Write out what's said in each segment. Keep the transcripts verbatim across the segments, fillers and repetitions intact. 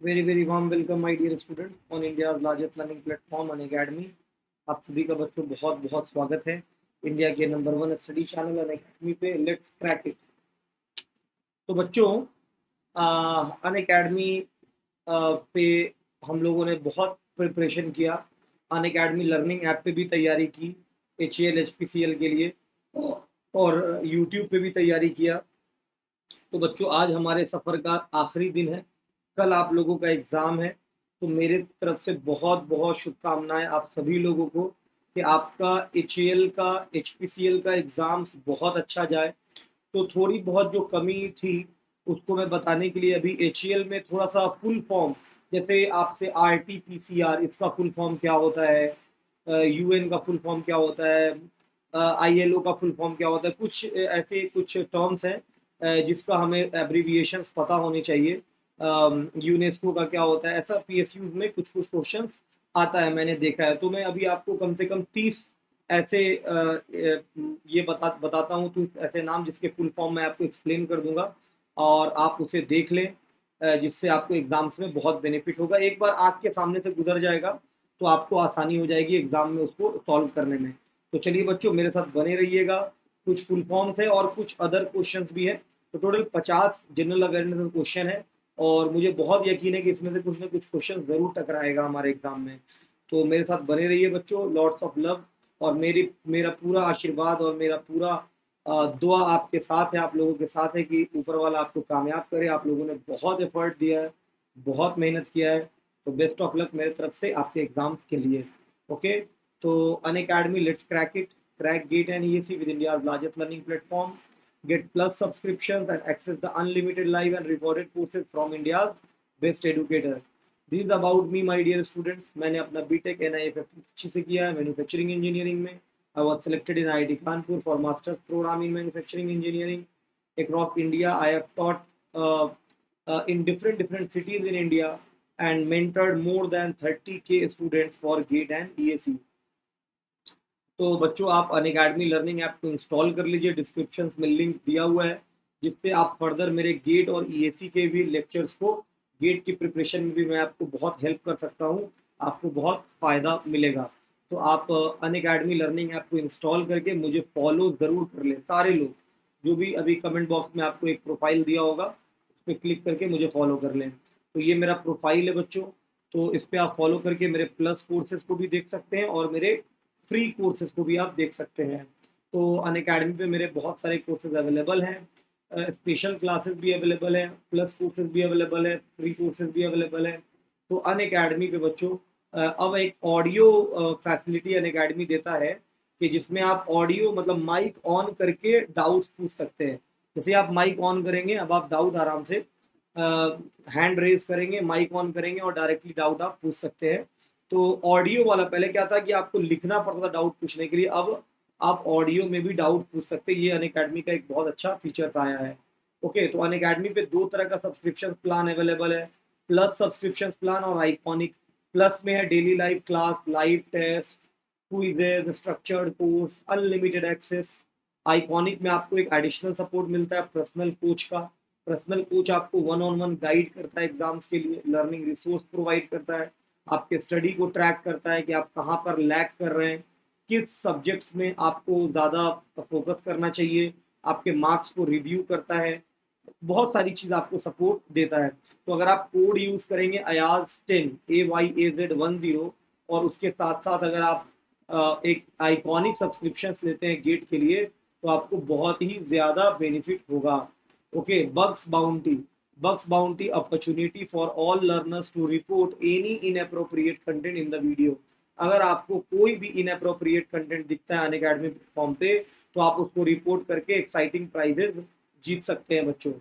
Very, very warm welcome, my dear students. India's largest learning platform Unacademy. आप सभी का बच्चों बहुत बहुत स्वागत है इंडिया के number one study channel Unacademy पे। Let's crack it. तो बच्चों अनअकैडमी पे हम लोगों ने बहुत प्रिपरेशन किया, अनअकैडमी लर्निंग ऐप पे भी तैयारी की H L H P C L के लिए और यूट्यूब पे भी तैयारी किया। तो बच्चों आज हमारे सफ़र का आखिरी दिन है, कल आप लोगों का एग्ज़ाम है। तो मेरे तरफ से बहुत बहुत शुभकामनाएं आप सभी लोगों को कि आपका एच एल का एच पी सी एल का एग्ज़ाम्स बहुत अच्छा जाए। तो थोड़ी बहुत जो कमी थी उसको मैं बताने के लिए अभी एच एल में थोड़ा सा फुल फॉर्म, जैसे आपसे R T P C R इसका फुल फॉर्म क्या होता है, यू एन का फुल फॉर्म क्या होता है, आई एल ओ का फुल फॉर्म क्या होता है, कुछ ऐसे कुछ टर्म्स हैं जिसका हमें एब्रीविएशंस पता होने चाहिए। यूनेस्को का क्या होता है, ऐसा पीएसयूज में कुछ कुछ क्वेश्चंस आता है, मैंने देखा है। तो मैं अभी आपको कम से कम तीस ऐसे ये बता बताता हूँ तीस ऐसे नाम जिसके फुल फॉर्म मैं आपको एक्सप्लेन कर दूंगा और आप उसे देख लें, जिससे आपको एग्ज़ाम्स में बहुत बेनिफिट होगा। एक बार आँख के सामने से गुजर जाएगा तो आपको आसानी हो जाएगी एग्ज़ाम में उसको सॉल्व करने में। तो चलिए बच्चों मेरे साथ बने रहिएगा। कुछ फुल फॉर्म्स है और कुछ अदर क्वेश्चंस भी है। तो टोटल पचास जनरल अवेयरनेस के क्वेश्चन है और मुझे बहुत यकीन है कि इसमें से कुछ ना कुछ क्वेश्चन जरूर टकराएगा हमारे एग्जाम में। तो मेरे साथ बने रहिए बच्चों, लॉट्स ऑफ लव और मेरी मेरा पूरा आशीर्वाद और मेरा पूरा दुआ आपके साथ है, आप लोगों के साथ है कि ऊपर वाला आपको कामयाब करे। आप लोगों ने बहुत एफर्ट दिया है, बहुत मेहनत किया है, तो बेस्ट ऑफ लक मेरे तरफ से आपके एग्जाम्स के लिए। ओके, तो Unacademy let's crack it. Crack GATE and E A C with India's largest learning platform. Get plus subscriptions and access the unlimited live and recorded courses from India's best educator. This is about me, my dear students. मैंने अपना B Tech N I F F से किया है manufacturing engineering में. I was selected in I I T Kanpur for master's program in manufacturing engineering. Across India, I have taught uh, uh, in different different cities in India and mentored more than thirty K students for GATE and E A C. तो बच्चों आप Unacademy learning app को install कर लीजिए, description में link दिया हुआ है, जिससे आप फर्दर मेरे गेट और ईएसी के भी लेक्चर्स को, गेट की प्रिपरेशन में भी मैं आपको बहुत हेल्प कर सकता हूं, आपको बहुत फ़ायदा मिलेगा। तो आप अनअकैडमी लर्निंग ऐप को इंस्टॉल करके मुझे फॉलो ज़रूर कर लें सारे लोग, जो भी अभी कमेंट बॉक्स में आपको एक प्रोफाइल दिया होगा उस पर क्लिक करके मुझे फॉलो कर लें। तो ये मेरा प्रोफाइल है बच्चों, तो इस पर आप फॉलो करके मेरे प्लस कोर्सेज को भी देख सकते हैं और मेरे फ्री कोर्सेज को भी आप देख सकते हैं। तो अनअकैडमी पे मेरे बहुत सारे कोर्सेज अवेलेबल हैं, स्पेशल क्लासेस भी अवेलेबल हैं, प्लस कोर्सेज भी अवेलेबल हैं, फ्री कोर्सेज भी अवेलेबल हैं। तो अनअकैडमी पे बच्चों अब एक ऑडियो फैसिलिटी अनअकैडमी देता है कि जिसमें आप ऑडियो मतलब माइक ऑन करके डाउट्स पूछ सकते हैं। जैसे आप माइक ऑन करेंगे, अब आप डाउट आराम से हैंड रेज करेंगे, माइक ऑन करेंगे और डायरेक्टली डाउट आप पूछ सकते हैं। तो ऑडियो वाला पहले क्या था कि आपको लिखना पड़ता था डाउट पूछने के लिए, अब आप ऑडियो में भी डाउट पूछ सकते हैं। ये अनअकैडमी का एक बहुत अच्छा फीचर्स आया है। ओके, तो अनअकैडमी पे दो तरह का सब्सक्रिप्शन प्लान अवेलेबल है, प्लस सब्सक्रिप्शन प्लान और आइकॉनिक। प्लस में है daily live class, live test, quiz, structured course, unlimited access. Iconic में आपको एक एडिशनल सपोर्ट मिलता है पर्सनल कोच का, पर्सनल कोच आपको वन ऑन वन गाइड करता है एग्जाम्स के लिए, लर्निंग रिसोर्स प्रोवाइड करता है, आपके स्टडी को ट्रैक करता है कि आप कहाँ पर लैग कर रहे हैं, किस सब्जेक्ट्स में आपको ज़्यादा फोकस करना चाहिए, आपके मार्क्स को रिव्यू करता है, बहुत सारी चीज़ आपको सपोर्ट देता है। तो अगर आप कोड यूज़ करेंगे Ayaz ten A Y A Z one zero और उसके साथ साथ अगर आप एक आइकॉनिक सब्सक्रिप्शन लेते हैं गेट के लिए तो आपको बहुत ही ज़्यादा बेनिफिट होगा। Okay, bugs bounty Bugs Bounty opportunity for all learners to report any inappropriate content in the video. अगर आपको कोई भी इनअप्रोप्रिएट कंटेंट दिखता है अनअकैडमी प्लेटफॉर्म पे तो आप उसको रिपोर्ट करके एक्साइटिंग प्राइजेज जीत सकते हैं बच्चों।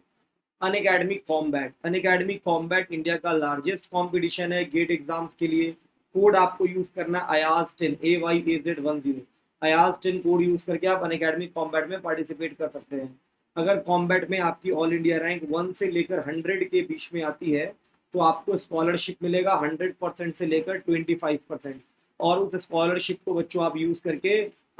Unacademy combat, Unacademy combat India का लार्जेस्ट कॉम्पिटिशन है गेट एग्जाम्स के लिए। कोड आपको यूज करना Ayaz ten A Y A Z one zero, Ayaz ten code use करके आप अनअकैडमी कॉम्बैट में पार्टिसिपेट कर सकते हैं। अगर कॉम्बैट में आपकी ऑल इंडिया रैंक वन से लेकर हंड्रेड के बीच में आती है तो आपको स्कॉलरशिप मिलेगा हंड्रेड परसेंट से लेकर ट्वेंटी फाइव परसेंट, और उस स्कॉलरशिप को बच्चों आप यूज़ करके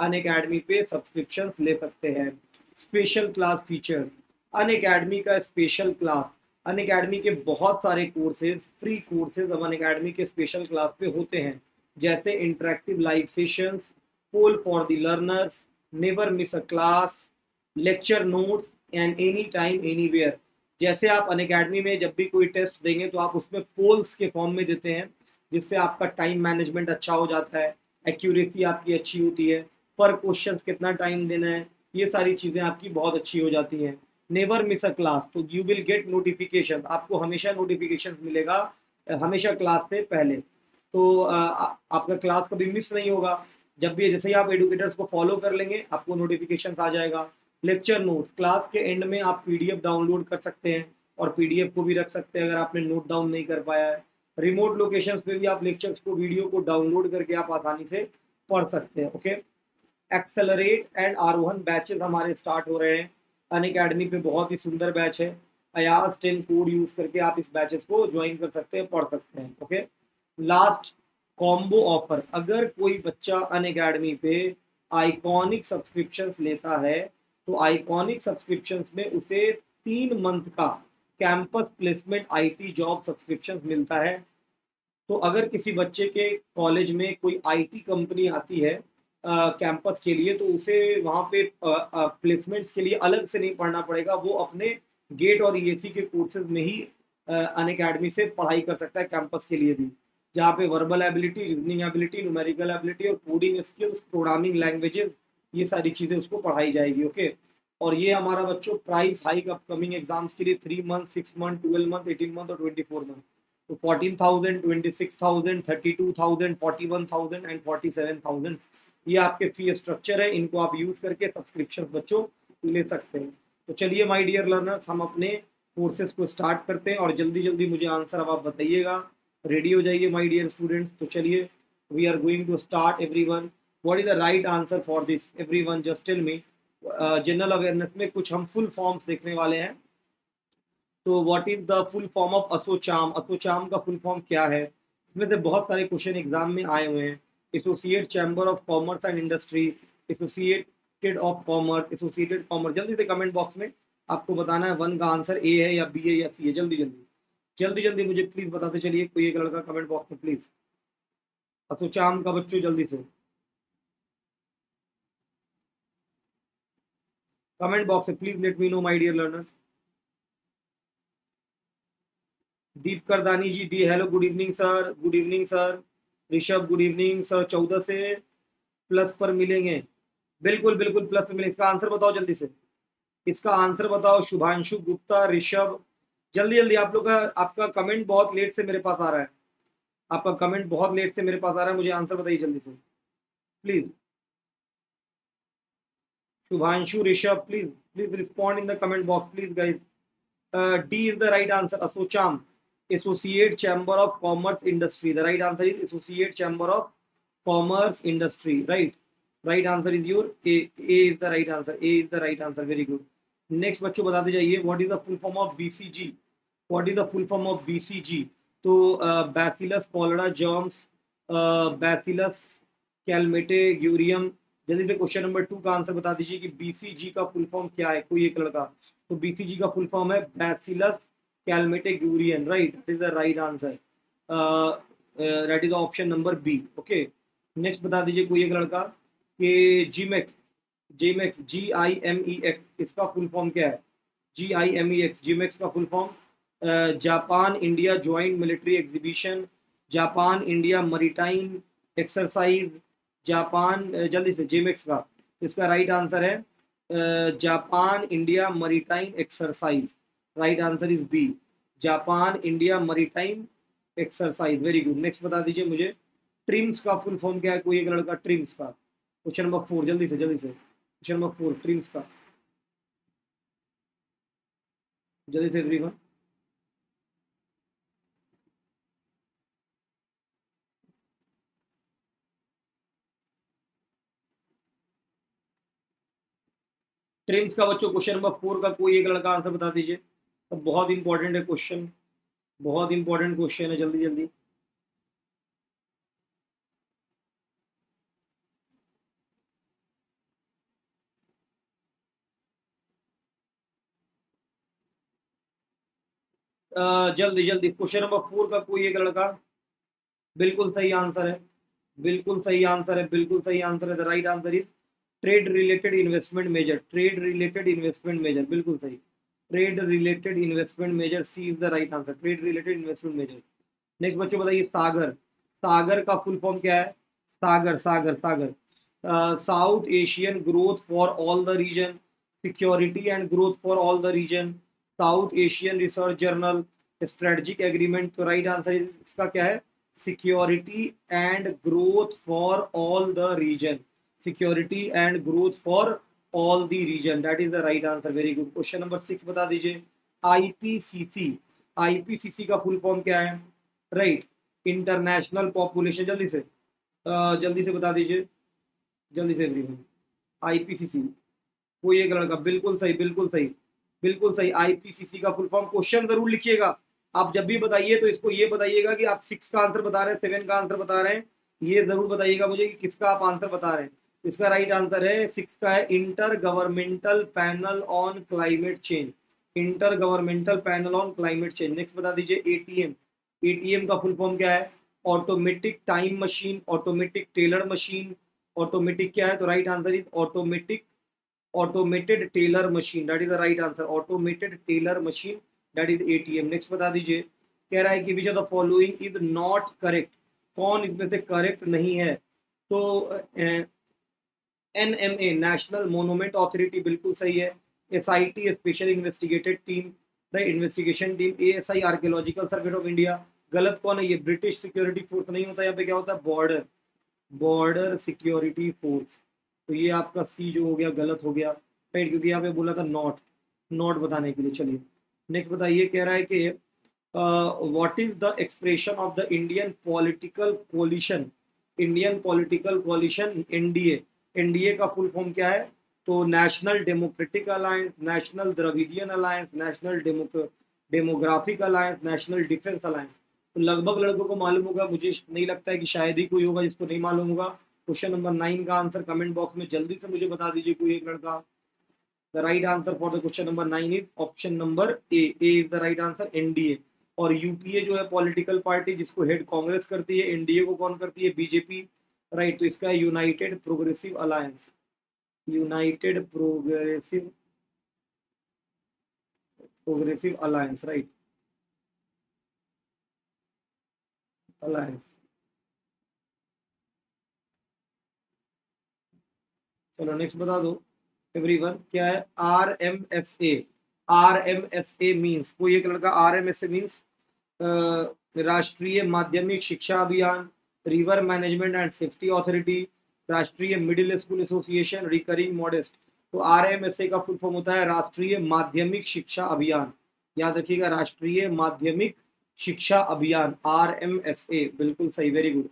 अनअकैडमी पे सब्सक्रिप्शंस ले सकते हैं। स्पेशल क्लास फीचर्स, अनअकैडमी का स्पेशल क्लास, अनअकैडमी के बहुत सारे कोर्सेज, फ्री कोर्सेज अब अनअकैडमी के स्पेशल क्लास पे होते हैं, जैसे interactive live sessions, poll for the learners, never miss a class, lecture notes and any time anywhere. जैसे आप अनअकैडमी में जब भी कोई टेस्ट देंगे तो आप उसमें पोल्स के फॉर्म में देते हैं, जिससे आपका टाइम मैनेजमेंट अच्छा हो जाता है, एक्यूरेसी आपकी अच्छी होती है, पर क्वेश्चंस कितना टाइम देना है, ये सारी चीज़ें आपकी बहुत अच्छी हो जाती हैं। नेवर मिस अ क्लास, तो यू विल गेट नोटिफिकेशन, आपको हमेशा नोटिफिकेशन मिलेगा, हमेशा क्लास से पहले, तो आ, आ, आपका क्लास कभी मिस नहीं होगा। जब भी जैसे ही आप एडुकेटर्स को फॉलो कर लेंगे आपको नोटिफिकेशन आ जाएगा। लेक्चर नोट्स, क्लास के एंड में आप पीडीएफ डाउनलोड कर सकते हैं और पीडीएफ को भी रख सकते हैं अगर आपने नोट डाउन नहीं कर पाया है। रिमोट लोकेशंस पे भी आप लेक्चर्स को, वीडियो को डाउनलोड करके आप आसानी से पढ़ सकते हैं। Okay, accelerate and Arohan batches हमारे स्टार्ट हो रहे हैं अनअकैडमी पे, बहुत ही सुंदर बैच है, अयाज टेन कोड यूज करके आप इस बैचेस को ज्वाइन कर सकते हैं, पढ़ सकते हैं। ओके, लास्ट कॉम्बो ऑफर, अगर कोई बच्चा अनअकैडमी पे आइकॉनिक सब्सक्रिप्शंस लेता है तो आइकॉनिक सब्सक्रिप्शंस में उसे तीन मंथ का campus placement IT job subscriptions मिलता है। तो अगर किसी बच्चे के कॉलेज में कोई आईटी कंपनी आती है कैंपस के लिए तो उसे वहाँ पे प्लेसमेंट्स के लिए अलग से नहीं पढ़ना पड़ेगा, वो अपने गेट और ईएसी के कोर्सेज में ही अनअकैडमी से पढ़ाई कर सकता है कैंपस के लिए भी, जहाँ पे verbal ability, reasoning ability, numerical ability और कोडिंग स्किल्स, प्रोग्रामिंग लैंग्वेजेस, ये सारी चीज़ें उसको पढ़ाई जाएगी। ओके, और ये हमारा बच्चों प्राइस हाइक अपकमिंग एग्जाम्स के लिए three month, six month, twelve month, eighteen month और ट्वेंटी फोर मंथ, तो fourteen thousand, twenty six thousand, thirty two thousand, forty one thousand and forty seven thousand, ये आपके फी स्ट्रक्चर है। इनको आप use करके सब्सक्रिप्शन बच्चों ले सकते हैं। तो चलिए माय डियर लर्नर्स, हम अपने कोर्सेज को स्टार्ट करते हैं और जल्दी जल्दी मुझे आंसर अब आप बताइएगा, रेडी हो जाइए माय डियर स्टूडेंट्स। तो चलिए, we are going to start. Everyone, what is the right answer for this? Everyone just tell me. General awareness में कुछ हम फुल फॉर्म्स देखने वाले हैं, तो what is the full form of ASSOCHAM? ASSOCHAM का फुल फॉर्म क्या है? इसमें से बहुत सारे क्वेश्चन एग्जाम में आए हुए हैं। Associate chamber of commerce and industry, associated of commerce, associated commerce, जल्दी से कमेंट बॉक्स में आपको बताना है वन का आंसर ए है या बी है या सी है। जल्दी जल्दी जल्दी जल्दी मुझे प्लीज़ बताते चलिए, कोई एक लड़का कमेंट बॉक्स में प्लीज़। असोचाम का बच्चों जल्दी से कमेंट बॉक्स है, please let me know my dear learners. Deep Kardani ji D, hello, good evening sir, good evening sir. Rishabh, good evening sir. चौदह से प्लस पर मिलेंगे, बिल्कुल बिल्कुल प्लस पर मिलेंगे। इसका आंसर बताओ जल्दी से, इसका आंसर बताओ। शुभांशु गुप्ता, ऋषभ, जल्दी जल्दी आप लोग का, आपका कमेंट बहुत लेट से मेरे पास आ रहा है, आपका कमेंट बहुत लेट से मेरे पास आ रहा है, मुझे आंसर बताइए जल्दी से please. Shubhanshu, Rishabh, please please respond in the comment box please guys. D is the right answer, ASSOCHAM, associate chamber of commerce industry. The right answer is associate chamber of commerce industry, right right answer is your A, A is the right answer, A is the right answer, very good. Next बच्चों बताते जाइए, what is the full form of B C G? What is the full form of B C G? तो bacillus cholera germs, bacillus Calmette Guerin, जल्दी से question number two का answer बता दीजिए कि बीसीजी का फुल फॉर्म क्या है, कोई एक लड़का। तो बीसीजी का फुल फॉर्म है bacillus Calmette Guerin, right, that is the right answer, that is the option number B. Okay, next बता दीजिए कोई एक लड़का कि JIMEX, JIMEX, G I M E X, इसका फुल फॉर्म क्या है? G I M E X, JIMEX का full form Japan India joint military exhibition, Japan India maritime exercise, Japan, जल्दी से जेमेक्स का, इसका राइट आंसर है Japan India maritime exercise, right answer is B, Japan India maritime exercise, very good. Next बता दीजिए मुझे TRIMS का full form क्या है, कोई एक लड़का, ट्रिम्स का, क्वेश्चन नंबर फोर, जल्दी से जल्दी से क्वेश्चन नंबर फोर, ट्रिम्स का, जल्दी से एवरीवन। ट्रिम्स का बच्चों क्वेश्चन नंबर फोर का कोई एक लड़का आंसर बता दीजिए, सब बहुत इंपॉर्टेंट है क्वेश्चन, बहुत इंपॉर्टेंट क्वेश्चन है, जल्दी जल्दी। जल्दी जल्दी क्वेश्चन नंबर फोर का कोई एक लड़का बिल्कुल सही आंसर है, बिल्कुल सही आंसर है, बिल्कुल सही आंसर है। The right answer is trade related investment measure, trade related investment measure, बिल्कुल सही, trade related investment measure C is the right answer, trade related investment measure. Next बच्चों बताइए सागर, सागर का फुल फॉर्म क्या है? Sagar Sagar Sagar south Asian growth for all the region, security and growth for all the region, south Asian research journal, strategic agreement. तो right answer इसका क्या है? Security and growth for all the region, security and growth for all the region, that is the right answer. Very good. Question number six बता दीजिए, IPCC, IPCC का full form क्या है? Right, international population, जल्दी से uh, जल्दी से बता दीजिए, जल्दी से एवरीवन। आईपीसीसी कोई एक लड़का बिल्कुल सही, बिल्कुल सही, बिल्कुल सही। आईपीसीसी का फुल फॉर्म, क्वेश्चन जरूर लिखिएगा, आप जब भी बताइए तो इसको ये बताइएगा कि आप सिक्स का आंसर बता रहे हैं, सेवन का आंसर बता रहे हैं, ये जरूर बताइएगा मुझे कि किसका आप आंसर बता रहे हैं। इसका राइट आंसर है सिक्स का है, inter governmental panel on climate change, inter governmental panel on climate change. Next बता दीजिए एटीएम, एटीएम का फुल फॉर्म क्या है? Automatic time machine, automatic teller machine, automatic क्या है? तो right answer is automatic, automated teller machine, that is the right answer, automated teller machine, that is ATM. Next बता दीजिए, कह रहा है कि which of the following is not correct, कौन इसमें से करेक्ट नहीं है? तो एनएमए नेशनल मोनूमेंट अथॉरिटी बिल्कुल सही है, SIT special investigated team, right investigation team, ASI archaeological survey of India. गलत कौन है? ये ब्रिटिश सिक्योरिटी फोर्स नहीं होता, यहाँ पे क्या होता है? Border, border security force. तो ये आपका सी जो हो गया गलत हो गया, राइट, क्योंकि यहाँ पे बोला था नॉट, नॉट बताने के लिए। चलिए नेक्स्ट बताइए, कह रहा है कि what is the expression of the Indian political coalition, Indian political coalition NDA, NDA का फुल फॉर्म क्या है? तो national democratic alliance, national Dravidian alliance, national demo demographic alliance, national defence alliance. तो लगभग लड़कों को मालूम होगा, मुझे नहीं लगता है कि शायद ही कोई होगा जिसको नहीं मालूम होगा। क्वेश्चन नंबर नाइन का आंसर कमेंट बॉक्स में जल्दी से मुझे बता दीजिए कोई एक लड़का। The right answer for the question number nine is option number A, A is the right answer, NDA. और यूपीए जो है पॉलिटिकल पार्टी जिसको हेड कांग्रेस करती है, एनडीए को कौन करती है? BJP, right. तो इसका United progressive alliance, United progressive progressive alliance, right alliance. चलो नेक्स्ट बता दो एवरीवन, क्या है? R M S A, R M S A means, कोई एक लड़का, R M S A means Rashtriya Madhyamik Shiksha Abhiyan, river management and safety authority, Rashtriya middle school association, recurring modest. तो R M S A का फुल फॉर्म होता है राष्ट्रीय माध्यमिक शिक्षा अभियान, याद रखिएगा, राष्ट्रीय माध्यमिक शिक्षा अभियान, आर एम एस ए, बिल्कुल सही, वेरी गुड।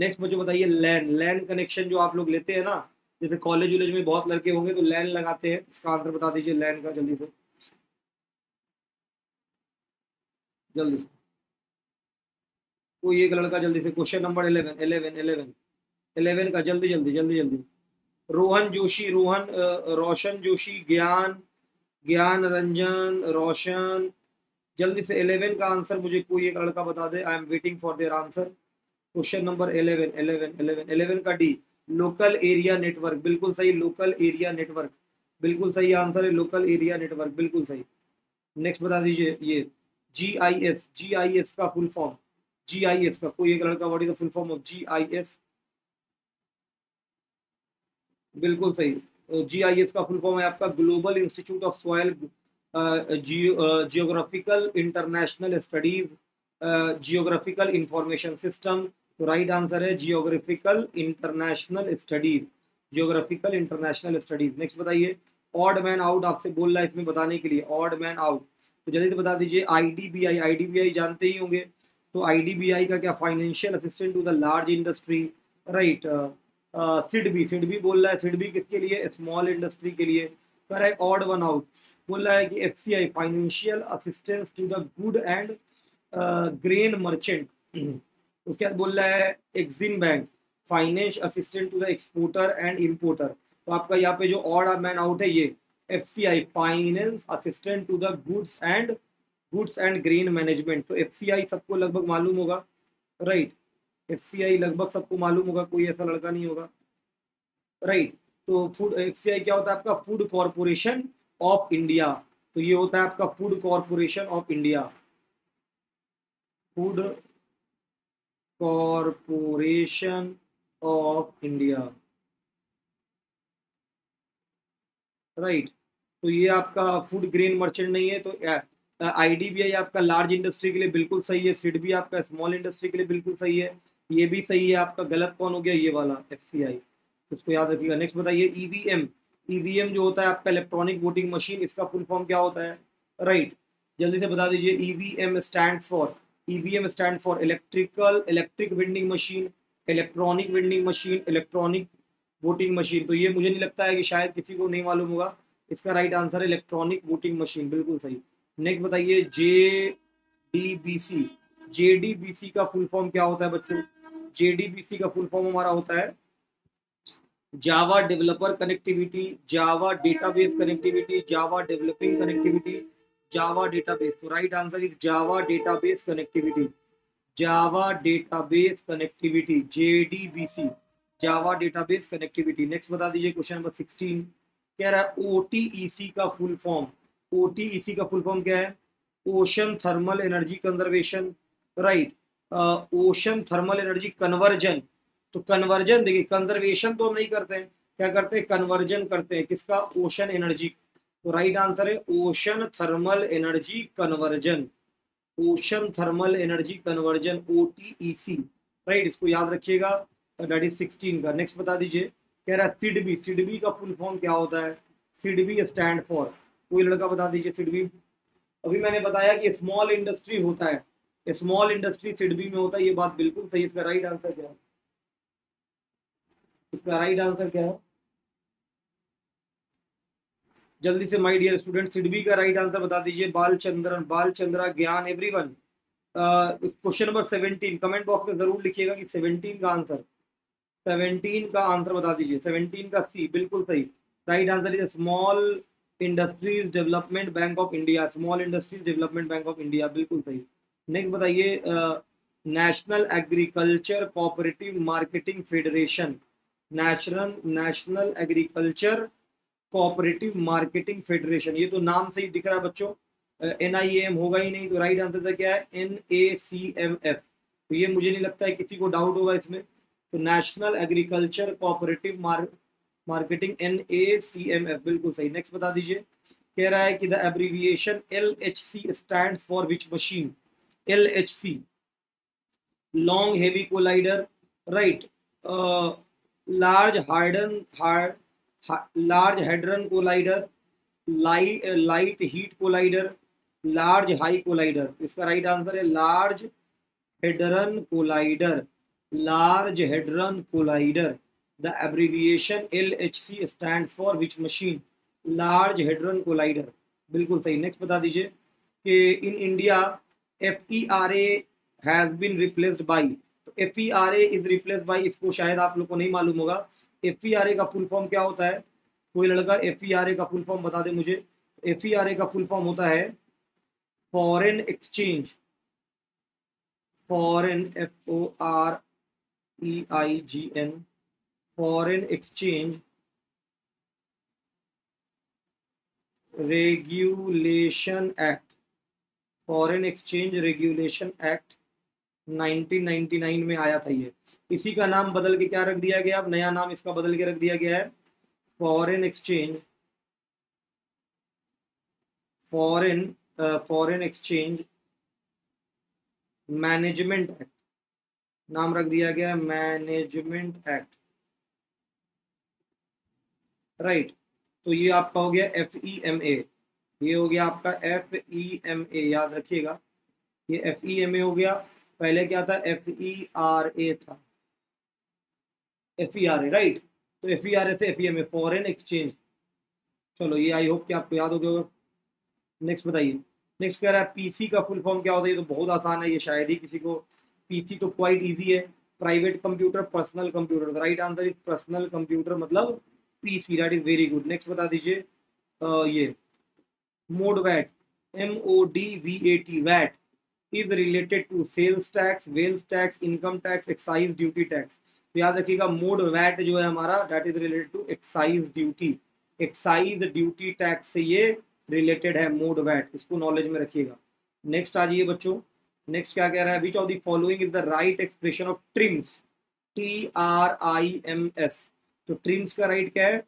नेक्स्ट बच्चों बताइए लैन, लैन कनेक्शन जो आप लोग लेते हैं ना, जैसे कॉलेज वॉलेज में बहुत लड़के होंगे तो लैन लगाते हैं, इसका आंसर बता दीजिए लैन का जल्दी से, जल्दी से कोई एक लड़का जल्दी से। Question number eleven, eleven eleven eleven का जल्दी जल्दी जल्दी जल्दी। रोहन जोशी, रोहन रोशन जोशी, ज्ञान, ज्ञान रंजन, रोशन, जल्दी से इलेवन का आंसर मुझे कोई एक लड़का बता दे, I am waiting for their answer. Question number eleven, eleven eleven eleven का डी लोकल एरिया नेटवर्क, बिल्कुल सही, लोकल एरिया नेटवर्क, बिल्कुल सही आंसर है, लोकल एरिया नेटवर्क, बिल्कुल सही। नेक्स्ट बता दीजिए ये G I S, G I S का full form, G I S का कोई एक लड़का, what is the full form of G I S? बिल्कुल सही, जी आई एस का फुल फॉर्म है आपका global institute of soil geographical international studies, geographical information system. तो राइट आंसर है geographical international studies, geographical international studies. Next बताइए, odd man out आपसे बोल रहा है इसमें बताने के लिए, ऑड मैन आउट, तो जल्दी से बता दीजिए I D B I, I D B I जानते ही होंगे, तो आई डी बी आई का क्या? Financial assistant to the large industry, right. SIDBI, SIDBI बोल रहा है, सिडबी किसके लिए? स्मॉल इंडस्ट्री के लिए। कर है ऑड वन आउट, बोल रहा है कि F C I financial assistance to the good and grain merchant. उसके बाद बोल रहा है EXIM bank finance assistant to the exporter and importer. तो आपका यहाँ पे जो ऑड मैन आउट है ये F C I finance assistant to the goods and goods and green management. तो एफ सी आई सबको लगभग मालूम होगा, राइट, एफ सी आई लगभग सबको मालूम होगा, कोई ऐसा लड़का नहीं होगा, राइट। तो फूड एफ सी आई क्या होता है आपका, फूड कॉरपोरेशन ऑफ इंडिया। तो ये होता है आपका food corporation of India, food corporation of India, right. तो ये आपका फूड ग्रेन मर्चेंट नहीं है। तो आईडीबीआई आपका लार्ज इंडस्ट्री के लिए बिल्कुल सही है, सिडबी आपका स्मॉल इंडस्ट्री के लिए बिल्कुल सही है, ये भी सही है आपका। गलत कौन हो गया, ये वाला एफसीआई, इसको याद रखिएगा। नेक्स्ट बताइए ईवीएम। ईवीएम जो होता है आपका इलेक्ट्रॉनिक वोटिंग मशीन, इसका फुल फॉर्म क्या होता है, राइट, जल्दी से बता दीजिए। EVM stand for, EVM stand for electrical electric vending machine, electronic vending machine, electronic voting machine. तो ये मुझे नहीं लगता है कि शायद किसी को नहीं मालूम होगा, इसका राइट आंसर है इलेक्ट्रॉनिक वोटिंग मशीन, बिल्कुल सही। नेक्स्ट बताइए जेडीबीसी। जेडीबीसी का फुल फॉर्म क्या होता है बच्चों, जेडीबीसी का फुल फॉर्म हमारा होता है Java developer connectivity, Java database connectivity, Java developing connectivity, Java database. तो right answer is Java database connectivity, Java database connectivity, JDBC, Java database connectivity. Next बता दीजिए क्वेश्चन नंबर सिक्सटीन, कह रहा है ओटीईसी का फुल फॉर्म। ओटीईसी का फुल फॉर्म क्या है, ocean thermal energy conservation, right, ocean thermal energy conversion. तो कन्वर्जन देखिए, कंजर्वेशन तो हम नहीं करते हैं, क्या करते हैं, कन्वर्जन करते हैं, किसका, ओशन एनर्जी। तो राइट आंसर है ocean thermal energy conversion, ocean thermal energy conversion, OTEC, right, इसको याद रखिएगा। डेट इज सिक्सटीन का। नेक्स्ट बता दीजिए, कह रहा है सिडबी। सिडबी का फुल फॉर्म क्या होता है, सिडबी स्टैंड फॉर, कोई लड़का बता दीजिए सिडबी। अभी मैंने बताया कि स्मॉल इंडस्ट्री होता है, स्मॉल इंडस्ट्री सिडबी में होता है, ये बात बिल्कुल सही। इसका राइट आंसर क्या है, इसका राइट आंसर क्या है, जल्दी से माय डियर स्टूडेंट, सिडबी का राइट आंसर बता दीजिए। बालचंद्रन, बालचंद्रा, ज्ञान, everyone. Question number seventeen, comment box में जरूर लिखिएगा कि सेवनटीन का आंसर, सेवनटीन का आंसर बता दीजिए। सेवनटीन का सी, बिल्कुल सही, right answer is small industries development bank of India, small industries development bank of India, बिल्कुल सही। नेक्स्ट बताइए national agriculture cooperative marketing federation, national national agriculture cooperative marketing federation, ये तो नाम से ही दिख रहा है बच्चों, एन आई एम होगा ही नहीं। तो राइट आंसर से क्या है, N A C M F. तो ये मुझे नहीं लगता है किसी को डाउट होगा इसमें। तो national agriculture cooperative marketing, N A C M F, बिल्कुल सही। नेक्स्ट बता दीजिए, कह रहा है कि the abbreviation L H C stand for which machine, L H C long heavy collider, right, large harden hard large hadron collider, light light heat collider, large high collider. इसका right answer है large hadron collider, large hadron collider. The abbreviation L H C stand for which machine, large hadron collider, बिल्कुल सही। Next बता दीजिए कि in India F E R A has been replaced by, F E R A is replace by, इसको शायद आप लोग को नहीं मालूम होगा। एफ ई आर ए का फुल फॉर्म क्या होता है, कोई लड़का एफ ई आर ए का फुल फॉर्म बता दे मुझे। एफ ई आर ए का फुल फॉर्म होता है foreign exchange, foreign F O R E I G N, foreign exchange regulation act, foreign exchange regulation act nineteen ninety nine में आया था ये। इसी का नाम बदल के क्या रख दिया गया, अब नया नाम इसका बदल के रख दिया गया है foreign exchange, foreign foreign exchange management act, नाम रख दिया गया मैनेजमेंट एक्ट, राइट। तो ये आपका हो गया एफ ई एम ए, ये हो गया आपका एफ ई एम ए, याद रखिएगा ये एफ ई एम ए हो गया। पहले क्या था, एफ ई आर ए था, F E R A, right. तो एफ ई आर ए से F E M A, foreign exchange, चलो ये आई होप कि आपको याद हो गया होगा। नेक्स्ट बताइए, नेक्स्ट कह रहा है पीसी का फुल फॉर्म क्या होता है। ये तो बहुत आसान है, ये शायद ही किसी को, पीसी तो क्वाइट इजी है, private computer, personal computer. Right answer is personal computer मतलब PC, that is very good. Next बता दीजिए ये मोडवैट, M O D V A T V A T is related to sales tax, wealth tax, income tax, excise duty tax. तो याद रखिएगा mode VAT जो है हमारा that is related to excise duty. excise duty tax से ये related है mode VAT, इसको नॉलेज में रखिएगा। नेक्स्ट आ जाइए बच्चों, नेक्स्ट क्या कह रहा है, which of the following is the right expression of TRIMS, T R I M S. तो ट्रिम्स का राइट क्या है,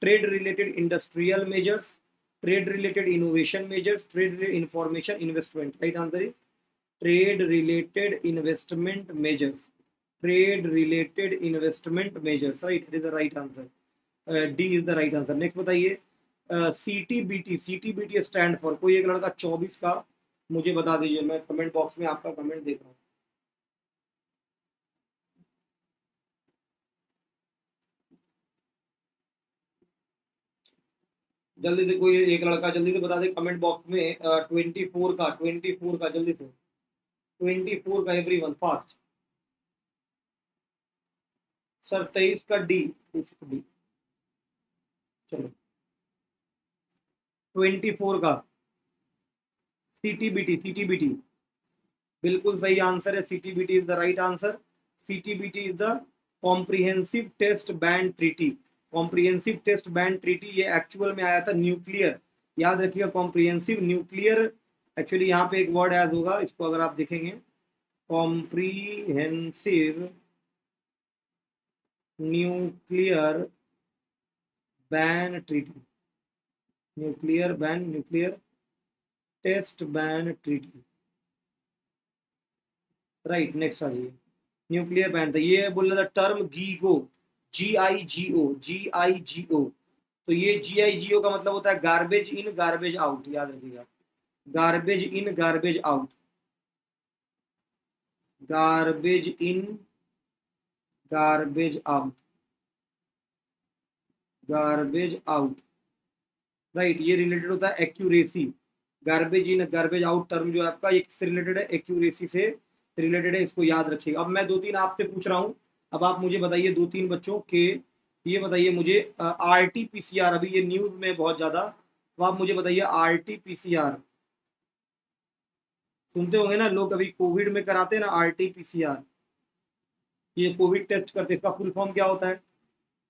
trade related industrial measures, trade related innovation measures, trade information investment. Right answer is trade related investment measures, trade related investment measures. Right, it is the right answer, D is the right answer. Next बताइए CTBT, CTBT stand for, कोई एक लड़का चौबीस का मुझे बता दीजिए, मैं कमेंट बॉक्स में आपका कमेंट देख रहा हूँ। जल्दी से कोई एक लड़का जल्दी से बता दे कमेंट बॉक्स में, ट्वेंटी uh, फोर का ट्वेंटी फोर का जल्दी से ट्वेंटी फोर का एवरी वन फास्ट। सर तेईस का डी, तेईस का डी, चलो ट्वेंटी फोर का सीटीबीटी, सीटीबीटी बिल्कुल सही आंसर है, CTBT is the right answer. CTBT is the comprehensive test ban treaty, comprehensive test ban treaty ये एक्चुअल में आया था न्यूक्लियर, याद रखिएगा कॉम्प्रिहेंसिव न्यूक्लियर, एक्चुअली यहाँ पे एक वर्ड ऐड होगा, इसको अगर आप देखेंगे comprehensive nuclear ban treaty, nuclear ban, nuclear test ban treaty. Right, next आ जाइए, न्यूक्लियर बैन था ये, बोल रहा था टर्म गीगो, जी आई जी ओ, जी आई जी ओ, तो ये जी आई जी ओ का मतलब होता है गार्बेज इन गार्बेज आउट, याद रखिएगा garbage in garbage out, garbage in garbage out, garbage out. Right, ये रिलेटेड होता है accuracy, garbage in garbage out term जो है आपका एक से रिलेटेड है, एक्यूरेसी से रिलेटेड है, इसको याद रखिएगा। अब मैं दो तीन आपसे पूछ रहा हूँ, अब आप मुझे बताइए दो तीन बच्चों के, ये बताइए मुझे R T P C R, अभी ये न्यूज में बहुत ज़्यादा, तो आप मुझे बताइए R T P C R सुनते होंगे ना लोग, अभी कोविड में कराते हैं ना R T P C R, ये कोविड टेस्ट करते, इसका फुल फॉर्म क्या होता है,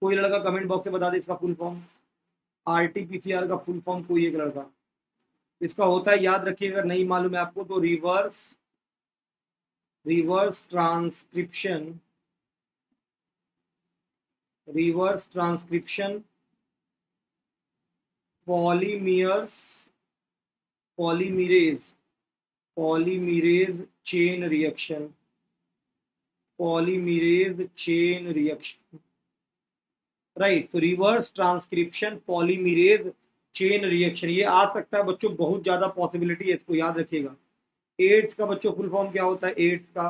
कोई लड़का कमेंट बॉक्स से बता दे इसका full form, R T P C R का फुल फॉर्म कोई एक लड़का, इसका होता है याद रखिए, अगर नहीं मालूम है आपको तो reverse, reverse transcription, reverse transcription polymers, polymerase, polymerase chain reaction, polymerase chain reaction. Right, तो reverse transcription polymerase chain reaction ये आ सकता है बच्चों, बहुत ज़्यादा पॉसिबिलिटी है, इसको याद रखिएगा। एड्स का बच्चों फुल फॉर्म क्या होता है, एड्स का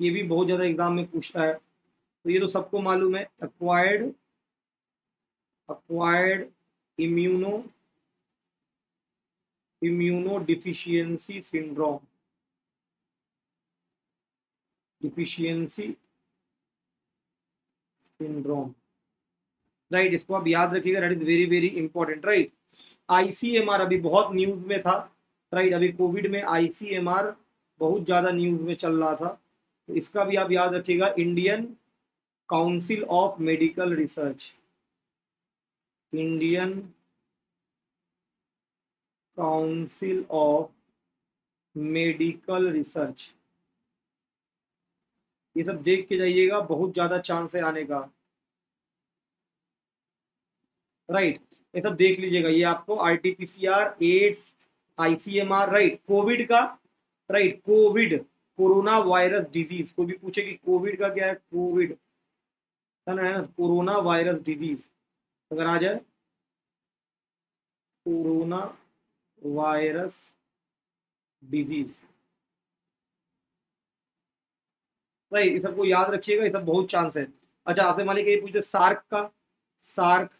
ये भी बहुत ज़्यादा एग्जाम में पूछता है, तो ये तो सबको मालूम है, acquired, acquired immuno, immuno deficiency syndrome, deficiency syndrome. Right, इसको आप याद रखिएगा, that is very very important. Right, ICMR अभी बहुत न्यूज में था, राइट अभी कोविड में आईसीएमआर बहुत ज्यादा न्यूज में चल रहा था, तो इसका भी आप याद रखिएगा, Indian council of medical research, Indian council of medical research, ये सब देख के जाइएगा, बहुत ज्यादा चांस है आने का। राइट right, ये सब देख लीजिएगा, ये आपको RTPCR, AIDS, ICMR. Right, COVID का, right COVID corona virus disease को भी पूछे कि कोविड का क्या है, कोविड है ना, कोरोना वायरस डिजीज अगर आ जाए, कोरोना वायरस डिजीज। राइट, ये सबको याद रखिएगा, ये सब बहुत चांस है। अच्छा, आपसे मालिक ये पूछते सार्क का, सार्क,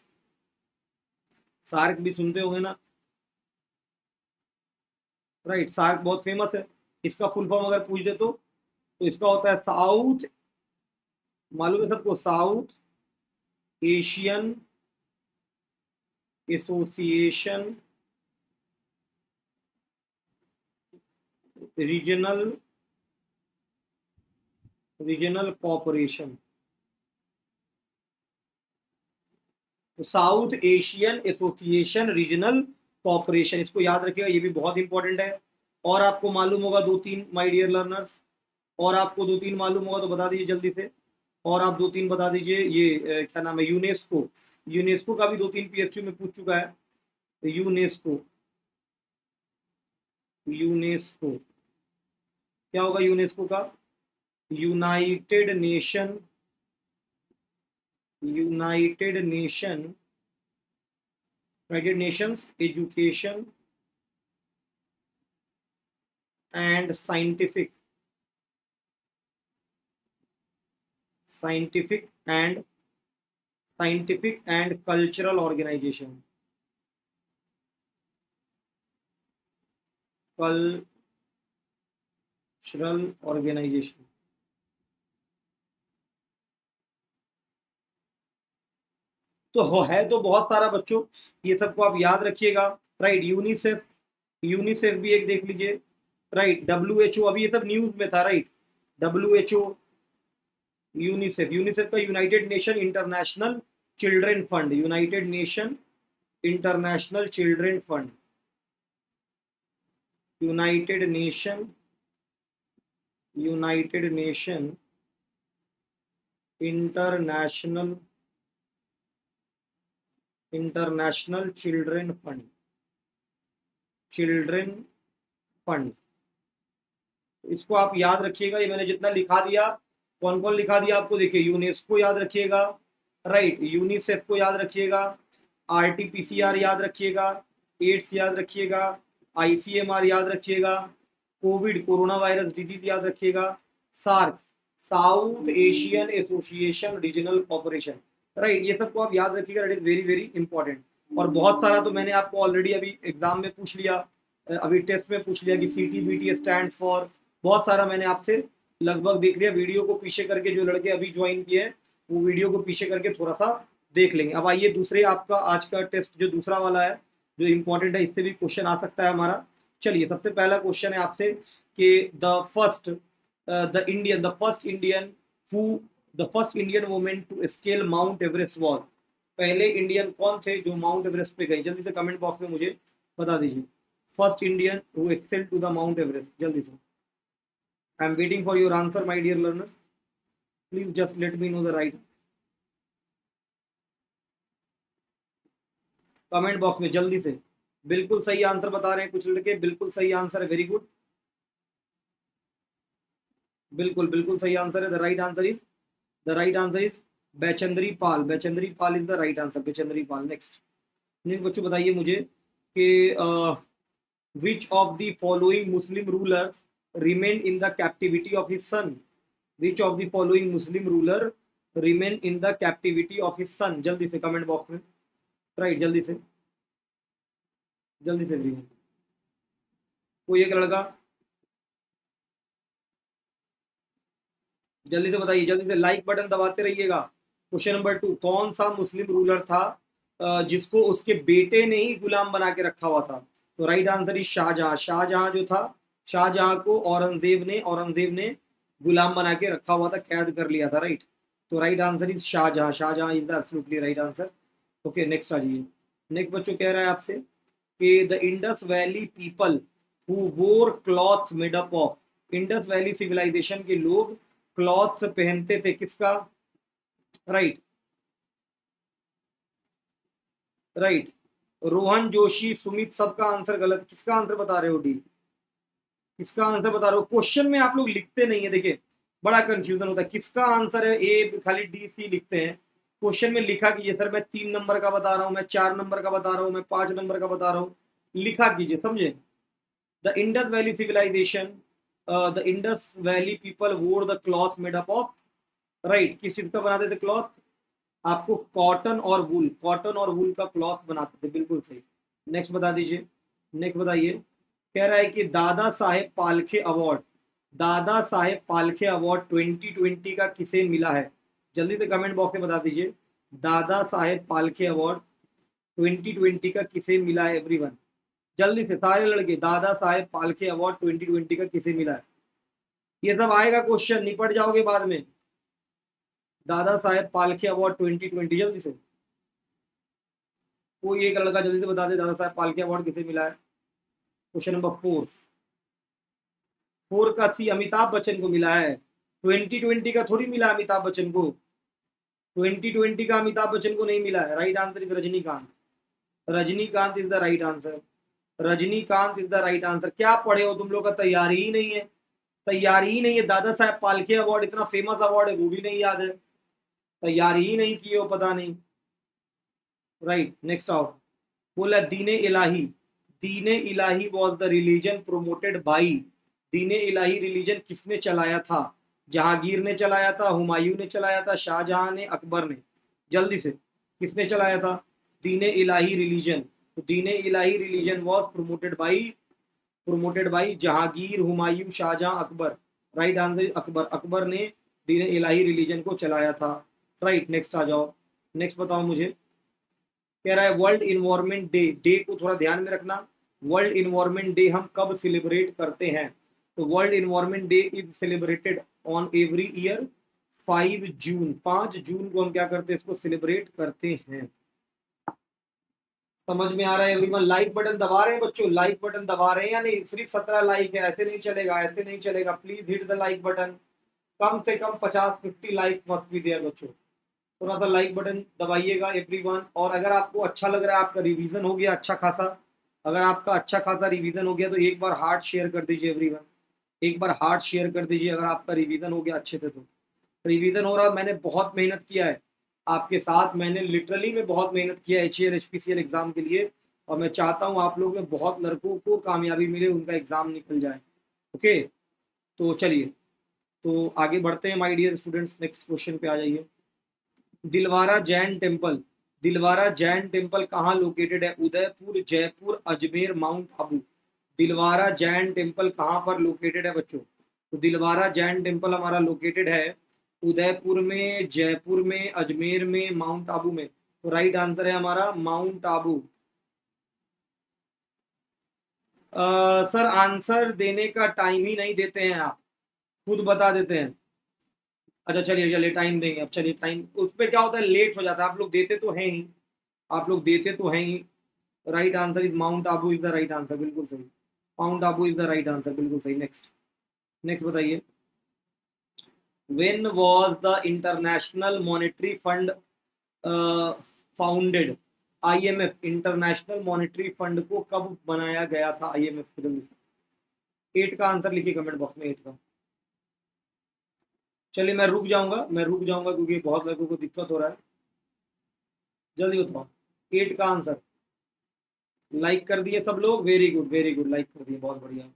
सार्क भी सुनते होंगे ना, राइट सार्क बहुत फेमस है, इसका फुल फॉर्म अगर पूछ दे तो, तो इसका होता है साउथ, मालूम है सबको, South Asian association regional regional cooperation, South Asian association regional cooperation, इसको याद रखिएगा, ये भी बहुत इंपॉर्टेंट है। और आपको मालूम होगा दो तीन माय डियर लर्नर्स, और आपको दो तीन मालूम होगा तो बता दीजिए जल्दी से, और आप दो तीन बता दीजिए। ये क्या नाम है, यूनेस्को, यूनेस्को का भी दो तीन पीएचयू में पूछ चुका है। यूनेस्को यूनेस्को क्या होगा, यूनेस्को का United Nation United Nation United Nations education and scientific scientific and scientific and cultural organisation cultural organisation तो है तो बहुत सारा बच्चों, ये सबको आप याद रखिएगा, राइट। यूनिसेफ यूनिसेफ भी एक देख लीजिए, राइट। डब्ल्यू एच ओ, अभी ये सब न्यूज में था, right. W H O, UNICEF UNICEF का United Nation international children fund, United Nation international children fund, United Nation United Nation international international children fund children fund इसको आप याद रखिएगा। ये मैंने जितना लिखा दिया, कौन कौन लिखा दिया आपको, देखिए यूनेस्को याद रखिएगा, राइट। यूनिसेफ को याद रखिएगा, आरटीपीसीआर याद रखिएगा, एड्स याद रखिएगा, आईसीएमआर याद रखिएगा, कोविड कोरोना वायरस डिजीज याद रखिएगा, SAARC South Asian association regional corporation, right right, ये सबको आप याद रखिएगा, it is very very important. और बहुत सारा तो मैंने आपको ऑलरेडी अभी एग्जाम में पूछ लिया, अभी टेस्ट में पूछ लिया कि सीटीबीटी स्टैंड्स फॉर, बहुत सारा मैंने आपसे लगभग देख लिया। वीडियो को पीछे करके, जो लड़के अभी ज्वाइन किए हैं वो वीडियो को पीछे करके थोड़ा सा देख लेंगे। अब आइए दूसरे, आपका आज का टेस्ट जो दूसरा वाला है जो इम्पोर्टेंट है, इससे भी क्वेश्चन आ सकता है हमारा। चलिए, सबसे पहला क्वेश्चन है आपसे कि the first the Indian the first Indian who the first Indian women to scale Mount Everest was, पहले इंडियन कौन थे जो माउंट एवरेस्ट पे गई, जल्दी से कमेंट बॉक्स में मुझे बता दीजिए। First Indian who excel to the Mount Everest, जल्दी से, I am waiting for your answer my dear learners, please just let me know the right, comment box में जल्दी से। बिल्कुल सही आंसर बता रहे हैं कुछ लड़के, बिल्कुल सही आंसर है, वेरी गुड, बिल्कुल बिल्कुल सही आंसर है। The right answer is The right answer is Bachendri Pal, Bachendri Pal is the right answer, Bachendri Pal. Next बच्चों बताइए मुझे कि which of the following Muslim rulers remain in the captivity of his son, which of the following Muslim ruler remain in the captivity of his son, जल्दी से comment box में, right, जल्दी से जल्दी से रिमेन, कोई एक लड़का जल्दी से बताइए, जल्दी से लाइक बटन दबाते रहिएगा। क्वेश्चन नंबर टू, कौन सा मुस्लिम रूलर था जिसको उसके बेटे ने ही गुलाम बना के रखा हुआ था, तो right answer is Shahjahan. Shah Jahan जो था, शाहजहां को औरंगजेब ने औरंगजेब ने गुलाम बना के रखा हुआ था, कैद कर लिया था, राइट। तो right answer is Shahjahan, Shahjahan is the absolutely right answer. Okay, next आ जाइए। नेक्स्ट बच्चों कह रहा है आपसे कि the Indus valley people who wore clothes made up of, Indus valley civilisation के लोग क्लॉथ्स पहनते थे किसका, राइट राइट रोहन जोशी, सुमित, सबका आंसर गलत, किसका आंसर बता रहे हो डी, किसका आंसर बता रहे हो, क्वेश्चन में आप लोग लिखते नहीं है, देखिए बड़ा कंफ्यूजन होता है, किसका आंसर है ए, खाली डी सी लिखते हैं, क्वेश्चन में लिखा कीजिए, सर मैं तीन नंबर का बता रहा हूं, मैं चार नंबर का बता रहा हूं, मैं पांच नंबर का बता रहा हूं, लिखा कीजिए, समझे। The Indus valley civilisation, the Indus valley people wore the cloth made up of, right, किस चीज का बनाते थे क्लॉथ, आपको कॉटन और वूल, कॉटन और वूल का क्लॉथ बनाते थे, बिल्कुल सही। नेक्स्ट बता दीजिए, नेक्स्ट बताइए, कह रहा है कि दादा Saheb Phalke award, Dada Saheb Phalke award twenty twenty का किसे मिला है, जल्दी से कमेंट बॉक्स में बता दीजिए, Dada Saheb Phalke award twenty twenty का किसे मिला है, एवरीवन जल्दी से सारे लड़के दादा साहेब फाल्के अवार्ड ट्वेंटी ट्वेंटी का किसे मिला है, ये सब आएगा क्वेश्चन, निपट जाओगे बाद में। दादा साहेब फाल्के अवार्ड ट्वेंटी ट्वेंटी, जल्दी से कोई एक लड़का जल्दी से बता दे दादा साहेब फाल्के अवार्ड किसे मिला है। क्वेश्चन नंबर फोर, फोर का सी अमिताभ बच्चन को मिला है। ट्वेंटी ट्वेंटी का थोड़ी मिला अमिताभ बच्चन को, ट्वेंटी ट्वेंटी का अमिताभ बच्चन को नहीं मिला है। Right answer is Rajinikanth, Rajinikanth is the right answer, Rajinikanth is the right answer. क्या पढ़े हो तुम लोग का, तैयारी ही नहीं है, तैयारी ही नहीं है। दादा साहेब फाल्के अवार्ड इतना फेमस अवार्ड है वो भी नहीं याद है, तैयारी ही नहीं किए हो, पता नहीं। राइट नेक्स्ट आओ, बोला दीने इलाही, दीने Ilahi was the religion promoted by, दीने इलाही रिलीजन किसने चलाया था। जहांगीर ने चलाया था, हुमायूं ने चलाया था, शाहजहां ने, अकबर ने, जल्दी से किसने चलाया था दीने इलाही रिलीजन। तो दीने Ilahi religion was promoted by, promoted by Jahangir, Humayun, Shahjahan, Akbar. Right answer Akbar, Akbar ने दीने इलाही रिलीजन को चलाया था। राइट नेक्स्ट आ जाओ, नेक्स्ट बताओ मुझे, कह रहा है वर्ल्ड इन्वायरमेंट डे, डे को थोड़ा ध्यान में रखना, वर्ल्ड इन्वायरमेंट डे हम कब सेलिब्रेट करते हैं। तो world environment day is celebrated on every year five June, पाँच जून को हम क्या करते हैं, इसको सेलिब्रेट करते हैं। समझ में आ रहा है एवरीवन, लाइक बटन दबा रहे हैं बच्चों, लाइक बटन दबा रहे हैं या नहीं। सिर्फ सत्रह लाइक है, ऐसे नहीं चलेगा, ऐसे नहीं चलेगा, please hit the like button, कम से कम पचास fifty like must be there बच्चों, थोड़ा सा लाइक बटन दबाइएगा एवरीवन। और अगर आपको अच्छा लग रहा है, आपका रिवीजन हो गया अच्छा खासा, अगर आपका अच्छा खासा रिवीजन हो गया तो एक बार हार्ट शेयर कर दीजिए एवरीवन, एक बार हार्ट शेयर कर दीजिए अगर आपका रिवीजन हो गया अच्छे से। तो रिवीजन हो रहा, मैंने बहुत मेहनत किया है आपके साथ, मैंने लिटरली में बहुत मेहनत किया H A L H P C L exam के लिए, और मैं चाहता हूं आप लोग में बहुत लड़कों को कामयाबी मिले, उनका एग्ज़ाम निकल जाए। Okay okay? तो चलिए तो आगे बढ़ते हैं my dear students, next question पे आ जाइए। दिलवारा जैन टेम्पल, दिलवारा जैन टेम्पल कहाँ लोकेटेड है। उदयपुर, जयपुर, अजमेर, माउंट आबू। दिलवारा जैन टेम्पल कहाँ पर लोकेटेड है बच्चों। तो दिलवारा जैन टेम्पल हमारा लोकेटेड है उदयपुर में, जयपुर में, अजमेर में, माउंट आबू में। तो राइट आंसर है हमारा माउंट आबू। आ, सर आंसर देने का टाइम ही नहीं देते हैं आप, खुद बता देते हैं। अच्छा चलिए चलिए टाइम देंगे अब, चलिए टाइम उस पर क्या होता है लेट हो जाता है, आप लोग देते तो हैं ही, आप लोग देते तो हैं ही। Right answer is Mount Abu is the right answer, बिल्कुल सही, Mount Abu is the right answer, बिल्कुल सही। नेक्स्ट नेक्स्ट बताइए, When was the International Monetary Fund uh, founded? I M F, International Monetary Fund को कब बनाया गया था आई एम एफ के लिए। एट का आंसर लिखिए कमेंट बॉक्स में, एट का। चलिए मैं रुक जाऊंगा, मैं रुक जाऊंगा क्योंकि बहुत लोगों को दिक्कत हो रहा है, जल्दी बताओ एट का आंसर। लाइक कर दिए सब लोग, very good very good, like कर दिए, बहुत बढ़िया।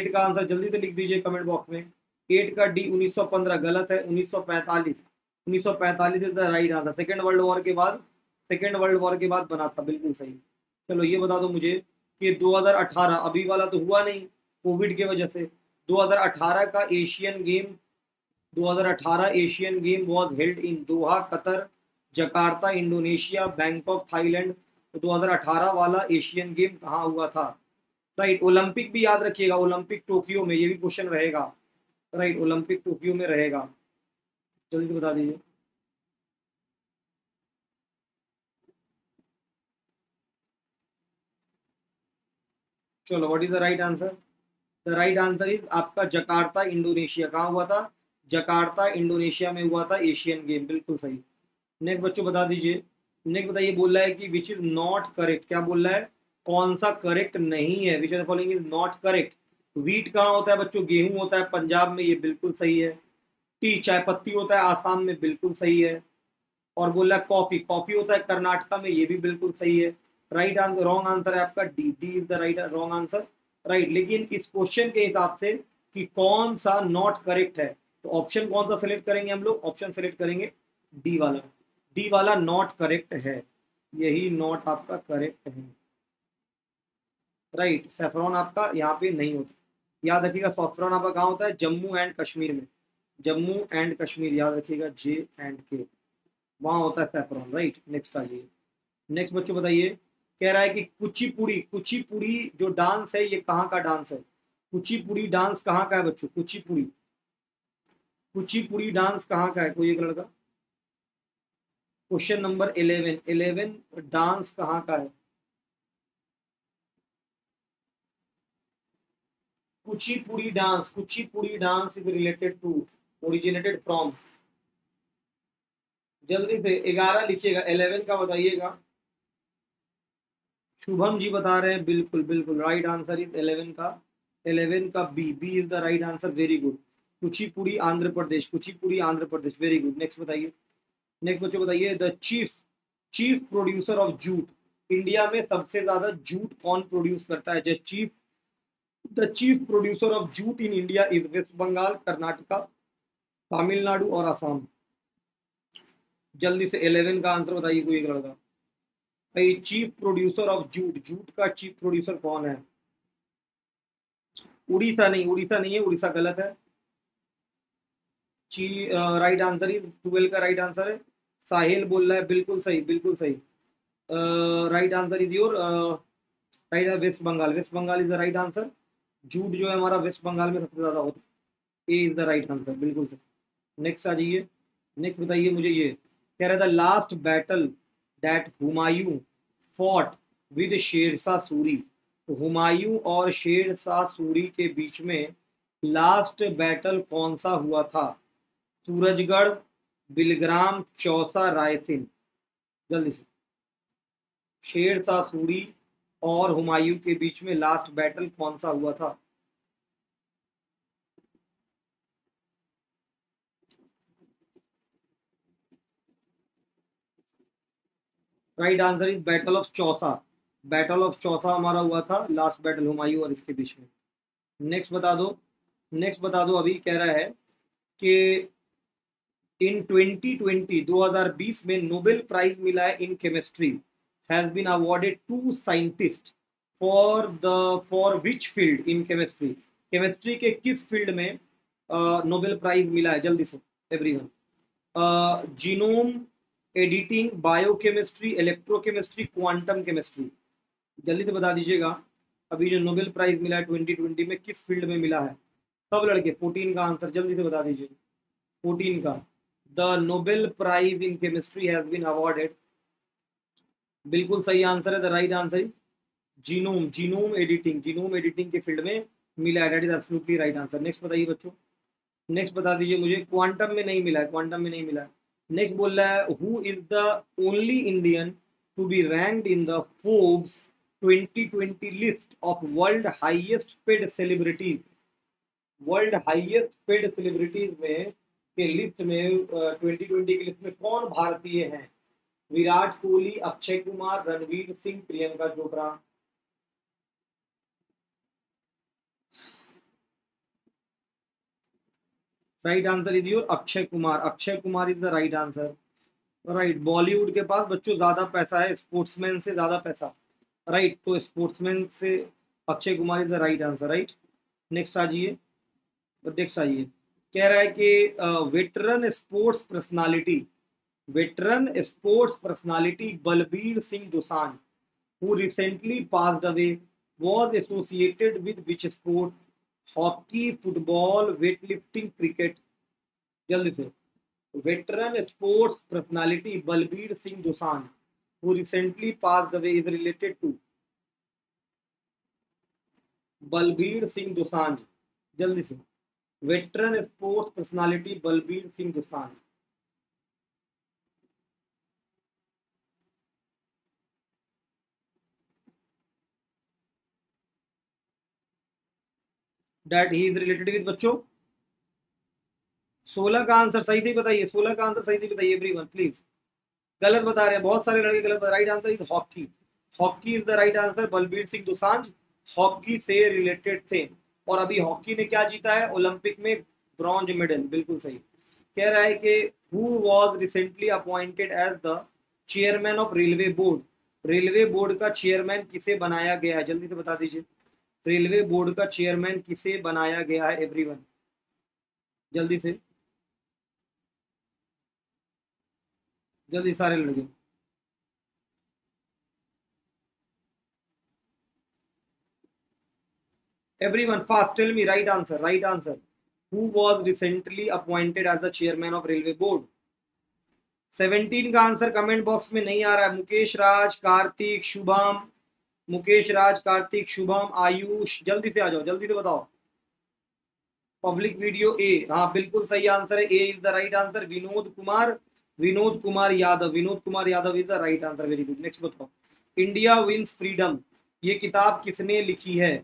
एट का आंसर जल्दी से लिख दीजिए कमेंट बॉक्स में। एट का डी उन्नीस सौ पंद्रह, गलत है, उन्नीस सौ पैंतालीस, उन्नीस सौ पैंतालीस is the right answer. Second world war के बाद, सेकेंड वर्ल्ड वॉर के बाद बना था, बिल्कुल सही। चलो ये बता दो मुझे कि दो हज़ार अठारह, अभी वाला तो हुआ नहीं कोविड के वजह से, दो हज़ार अठारह का एशियन गेम, दो हज़ार अठारह Asian game was held in Doha, Qatar, Jakarta, Indonesia, Bangkok, Thailand. तो दो हज़ार अठारह वाला एशियन गेम कहाँ हुआ था। राइट, ओलंपिक भी याद रखिएगा, ओलंपिक टोक्यो में, ये भी क्वेश्चन रहेगा। राइट right, ओलंपिक टोक्यो में रहेगा, जल्दी से बता दीजिए। चलो what is the right answer, the right answer is आपका जकार्ता, इंडोनेशिया। कहाँ हुआ था, जकार्ता, इंडोनेशिया में हुआ था एशियन गेम, बिल्कुल सही। नेक्स्ट बच्चों बता दीजिए, नेक्स्ट बताइए, बोल रहा है कि विच इज नॉट करेक्ट, क्या बोल रहा है, कौन सा करेक्ट नहीं है। Which of the following is not correct. Wheat कहाँ होता है बच्चों, गेहूं होता है पंजाब में, ये बिल्कुल सही है। टी, चाय पत्ती होता है आसाम में, बिल्कुल सही है। और बोला कॉफी, कॉफी होता है कर्नाटका में, ये भी बिल्कुल सही है। राइट आंसर, रॉन्ग आंसर है आपका D, D is the right wrong answer. Right, लेकिन इस क्वेश्चन के हिसाब से कि कौन सा नॉट करेक्ट है, तो ऑप्शन कौन सा सिलेक्ट करेंगे हम लोग, ऑप्शन सिलेक्ट करेंगे डी वाला, डी वाला नॉट करेक्ट है, यही नॉट आपका करेक्ट है। राइट, सैफरॉन आपका यहाँ पे नहीं होता, याद रखिएगा। सॉफ्टवेयर आपका कहाँ होता है, जम्मू एंड कश्मीर में, जम्मू एंड कश्मीर, याद रखिएगा, जे एंड के, वहाँ होता है सैफरॉन। राइट, नेक्स्ट आ जाइए। नेक्स्ट बच्चों बताइए, कह रहा है कि कुचिपुड़ी, कुचिपुड़ी जो डांस है ये कहाँ का डांस है? कुचिपुड़ी डांस कहाँ का है बच्चों? कुचिपुड़ी, कुचिपुड़ी डांस कहाँ का है? कोई एक लड़का। Question number eleven, eleven dance कहाँ का है? Kuchipudi dance, Kuchipudi dance is related to, originated from. जल्दी से ग्यारह लिखिएगा, इलेवन का बताइएगा। शुभम जी बता रहे हैं बिल्कुल बिल्कुल राइट आंसर इज इलेवन का, इलेवन का B, B is the right answer, very good. Kuchipudi Andhra Pradesh, Kuchipudi Andhra Pradesh, very good. Next बताइए, नेक्स्ट बच्चों बताइए, the chief, chief producer of jute, India में सबसे ज्यादा जूट कौन प्रोड्यूस करता है? The chief, the chief producer of jute in India is waste Bengal, Karnataka, Tamil Nadu और आसाम। जल्दी से इलेवन का आंसर बताइए कोई एक लड़का भाई। Chief producer of jute, jute का चीफ प्रोड्यूसर कौन है? उड़ीसा नहीं, उड़ीसा नहीं है, उड़ीसा गलत है। ची राइट आंसर इज ट्वेल्व का राइट आंसर है। साहिल बोल रहा है बिल्कुल सही, बिल्कुल सही। Right answer is your right है waste Bengal, West Bengal is the right answer. Jute जो है हमारा वेस्ट बंगाल में सबसे ज्यादा होता है, A is the right answer, बिल्कुल सही। नेक्स्ट आ जाइए, नेक्स्ट बताइए मुझे, ये कह रहा था last battle that Humayun fought with Sher Shah Suri, तो हुमायूं और शेरशाह सूरी के बीच में लास्ट बैटल कौन सा हुआ था? सूरजगढ़, बिलग्राम, चौसा, रायसेन। जल्दी से, शेरशाह सूरी और हुमायूं के बीच में लास्ट बैटल कौन सा हुआ था? Right answer is battle of Chausa, battle of Chausa हमारा हुआ था लास्ट बैटल हुमायूं और इसके बीच में। नेक्स्ट बता दो, नेक्स्ट बता दो। अभी कह रहा है कि इन ट्वेंटी ट्वेंटी, दो हज़ार बीस में नोबेल प्राइज मिला है in chemistry, has been awarded two scientists for the for which field in chemistry? Chemistry के किस फील्ड में नोबेल प्राइज मिला है? जल्दी से everyone. Genome editing, biochemistry, electrochemistry, quantum chemistry. जल्दी से बता दीजिएगा अभी जो नोबेल प्राइज मिला है ट्वेंटी ट्वेंटी में किस फील्ड में मिला है? सब लड़के फोर्टीन का आंसर जल्दी से बता दीजिए, फोर्टीन का। The Nobel prize in chemistry has been awarded, बिल्कुल सही आंसर है, the right answer is genome, genome editing, genome editing के फील्ड में मिला है, that is absolutely right answer. Next बताइए बच्चों, नेक्स्ट बता दीजिए मुझे। क्वांटम में नहीं मिला है, क्वांटम में नहीं मिला है। नेक्स्ट बोल रहा है who is the only Indian to be ranked in the Forbes twenty twenty list of world highest paid celebrities, world highest paid celebrities में के लिस्ट में ट्वेंटी ट्वेंटी की लिस्ट में कौन भारतीय हैं? Virat Kohli, Akshay Kumar, Ranveer Singh, Priyanka Chopra. Right answer is your Akshay Kumar, Akshay Kumar is the right answer. Right, Bollywood के पास बच्चों ज्यादा पैसा है, स्पोर्ट्समैन से ज्यादा पैसा, राइट right, तो स्पोर्ट्समैन से Akshay Kumar is the right answer, right. Next आ जाइए, नेक्स्ट आइए। कह रहा है कि veteran sports personality, veteran sports personality Balbir Singh Dosanjh, who recently passed away, was associated with which sports? Hockey, football, weightlifting, cricket. जल्दी से, veteran sports personality Balbir Singh Dosanjh, who recently passed away, is related to Balbir Singh Dosanjh. जल्दी से, veteran sports personality Balbir Singh Dosanjh. That he is related with बच्चों सोलह का answer सही से बताइए, सोलह का आंसर सही से बताइए एवरीवन प्लीज। गलत बता रहे हैं बहुत सारे लड़के, गलत। Right answer is hockey, hockey is the right answer. Balbir Singh Dosanjh hockey से रिलेटेड थे और अभी हॉकी ने क्या जीता है ओलंपिक में? ब्रॉन्ज मेडल, बिल्कुल सही। कह रहा है कि who was recently appointed as the chairman of railway board, railway board का चेयरमैन किसे बनाया गया है? जल्दी से बता दीजिए, रेलवे बोर्ड का चेयरमैन किसे बनाया गया है एवरीवन? जल्दी से, जल्दी सारे लड़के। Everyone, fast, tell me, right answer, right answer. Who was recently appointed as the chairman of Railway Board? Seventeen का आंसर कमेंट बॉक्स में नहीं आ रहा है। मुकेश राज, कार्तिक, शुभम, मुकेश राज, कार्तिक, शुभम, आयुष, जल्दी से आ जाओ, जल्दी से बताओ। पब्लिक वीडियो ए, हाँ बिल्कुल सही आंसर है, A is the right answer. Vinod Kumar, Vinod Kumar Yadav, Vinod Kumar Yadav is the right answer, very good. Next बताओ, इंडिया विंस फ्रीडम, ये किताब किसने लिखी है?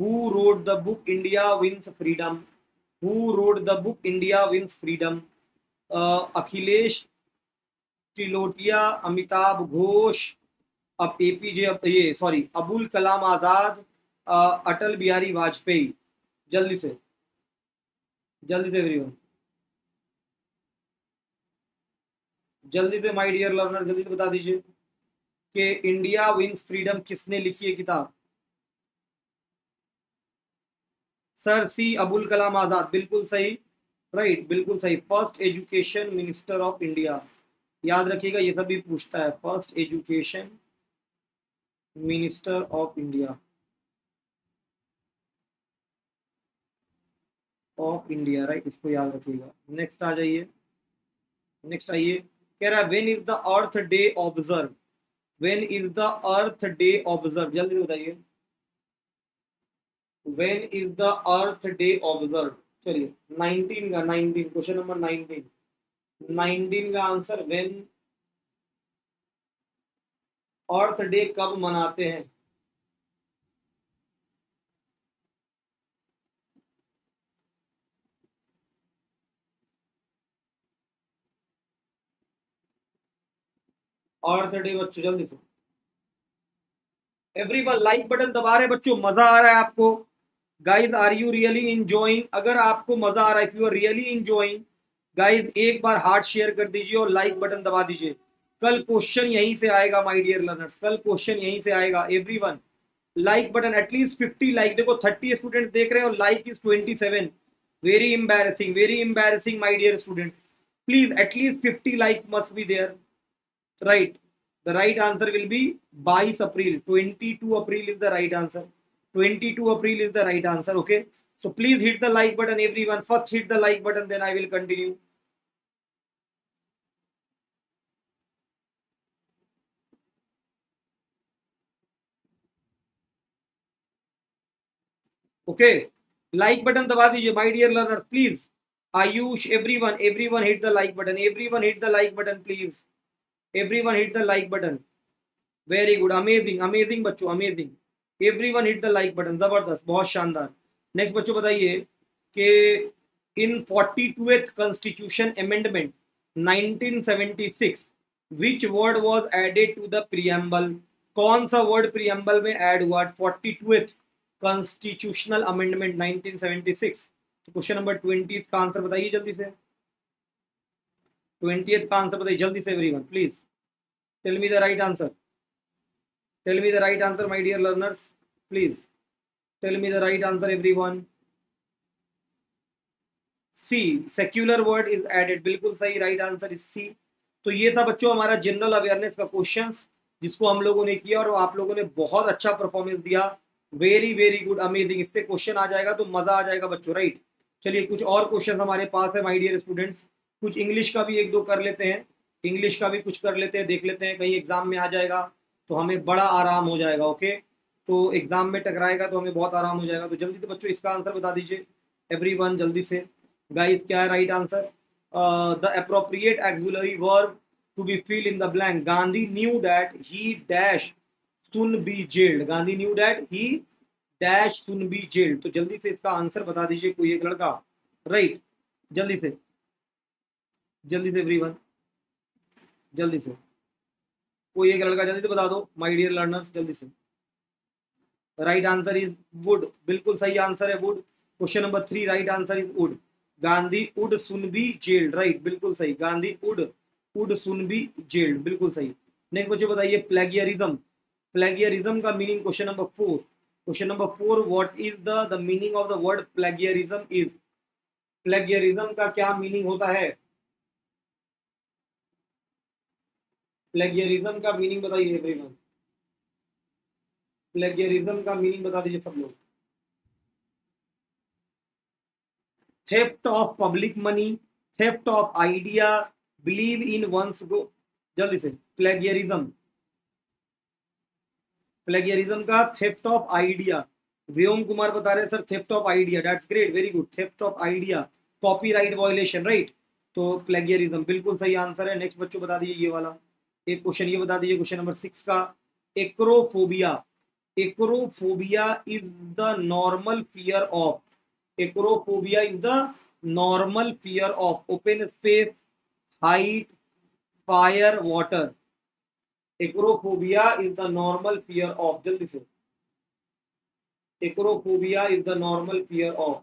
Who wrote the book India wins freedom, who wrote the book India wins freedom? Akhilesh Trilotiya, Amitabh Ghosh, अब एपीजे, अब ये सॉरी अबुल कलाम आजाद, अटल बिहारी वाजपेयी, जल्दी से जल्दी से एवरीवन, जल्दी से माय डियर लर्नर, जल्दी से बता दीजिए कि इंडिया विंस फ्रीडम किसने लिखी है किताब? सर सी अबुल कलाम आजाद, बिल्कुल सही, राइट, बिल्कुल सही। First education minister of India, याद रखिएगा ये सब भी पूछता है, first education minister of India, of India, right, इसको याद रखिएगा। नेक्स्ट आ जाइए, नेक्स्ट आइए, कह रहा है when is the earth day observe, when is the earth day observe, जल्दी से बताइए when is the earth day observe. चलिए नाइनटीन का, nineteen question number nineteen, nineteen का आंसर, व्हेन अर्थ डे कब मनाते हैं? अर्थ डे बच्चों जल्दी से, एवरीवन लाइक बटन दबा रहे बच्चों, मजा आ रहा है आपको? Guys are you really enjoying? अगर आपको मजा आ रहा है, if you are really enjoying guys, एक बार हार्ट शेयर कर दीजिए और लाइक बटन दबा दीजिए। कल क्वेश्चन यहीं से आएगा माय डियर लर्नर्स, कल क्वेश्चन यहीं से आएगा। Everyone like button, at least fifty like, देखो थर्टी स्टूडेंट्स देख रहे हैं और like is twenty seven, very embarrassing, very embarrassing my dear students, please at least fifty like must be there, right. The right answer will be बाईस April, twenty two April is the right answer, twenty two April is the right answer, okay. So please hit the like button, everyone. First hit the like button, then I will continue. Okay, like button दबा दीजिए, my dear learners. Please, Ayush, everyone, everyone hit the like button. Everyone hit the like button, please. Everyone hit the like button. Very good, amazing, amazing बच्चों, amazing. Everyone hit the like button. जबरदस्त, बहुत शानदार। Next बच्चों बताइए कि in forty टूवें constitution amendment nineteen seventy six which word was added to the preamble, कौन सा वर्ड प्रीएम्बल में ऐड हुआ फोर्टी टूवें constitutional amendment nineteen seventy six? तो क्वेश्चन नंबर ट्वेंटी का आंसर बताइए जल्दी से, ट्वेंटी का आंसर बताइए जल्दी से everyone, please tell me the right answer, tell me the right answer my dear learners, please Tell me the right answer, everyone. C. Secular word is added. बिल्कुल सही, right answer is C. तो ये था बच्चों हमारा general awareness का questions जिसको हम लोगों ने किया और आप लोगों ने बहुत अच्छा परफॉर्मेंस दिया, वेरी वेरी गुड, अमेजिंग। इससे क्वेश्चन आ जाएगा तो मजा आ जाएगा बच्चों, राइट। चलिए कुछ और क्वेश्चन हमारे पास है माय डियर स्टूडेंट्स, कुछ इंग्लिश का भी एक दो कर लेते हैं, इंग्लिश का भी कुछ कर लेते हैं, देख लेते हैं कहीं एग्जाम में आ जाएगा तो हमें बड़ा आराम हो जाएगा, ओके। तो एग्जाम में टकराएगा तो हमें बहुत आराम हो जाएगा। तो जल्दी से बच्चों इसका आंसर बता दीजिए एवरीवन, जल्दी से गाइस, क्या है right answer? The appropriate auxiliary verb to be fill in the blank, Gandhi knew that he dash soon be jailed, Gandhi knew that he dash soon be jailed. तो जल्दी से इसका आंसर बता दीजिए कोई एक लड़का, राइट, जल्दी से जल्दी से एवरीवन, जल्दी से कोई एक लड़का जल्दी से बता दो माय डियर लर्नर्स, जल्दी से। राइट आंसर इज वुड, बिल्कुल सही आंसर है would. Question number three, right answer is would, Gandhi would soon be jailed, right, बिल्कुल सही, Gandhi would would soon be jailed, बिल्कुल सही। नेक्स्ट बच्चों बताइए प्लेगियरिज्म, प्लेगियरिज्म का meaning, question number four, question number four, what is the the meaning of the word plagiarism is, plagiarism का क्या meaning होता है? प्लेगियरिज्म का मीनिंग बताइए एवरीवन, प्लेगियरिज्म का मीनिंग बता दीजिए सब लोग, theft of public money, theft of idea, believe in one's go, जल्दी से plagiarism, plagiarism का theft of idea, व्योम कुमार बता रहे sir theft of idea, that's great, very good, theft of idea, copyright violation, right? तो plagiarism बिल्कुल सही answer है। Next बच्चों बता दीजिए ये वाला एक क्वेश्चन, ये बता दीजिए क्वेश्चन नंबर सिक्स का, acrophobia, acrophobia is the normal fear of, acrophobia is the normal fear of open space, height, fire, water, acrophobia is the normal fear of, जल्दी से, acrophobia is the normal fear of.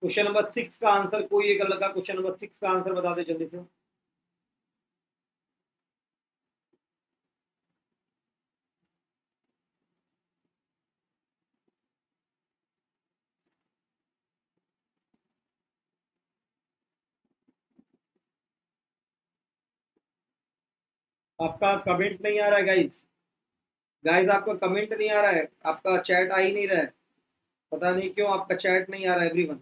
Question number six का answer कोई एक अलग का, question number six का answer बता दे जल्दी से। आपका कमेंट नहीं आ रहा है गाइस, गाइस आपका कमेंट नहीं आ रहा है, आपका चैट आ ही नहीं रहा है, पता नहीं क्यों आपका चैट नहीं आ रहा है एवरीवन।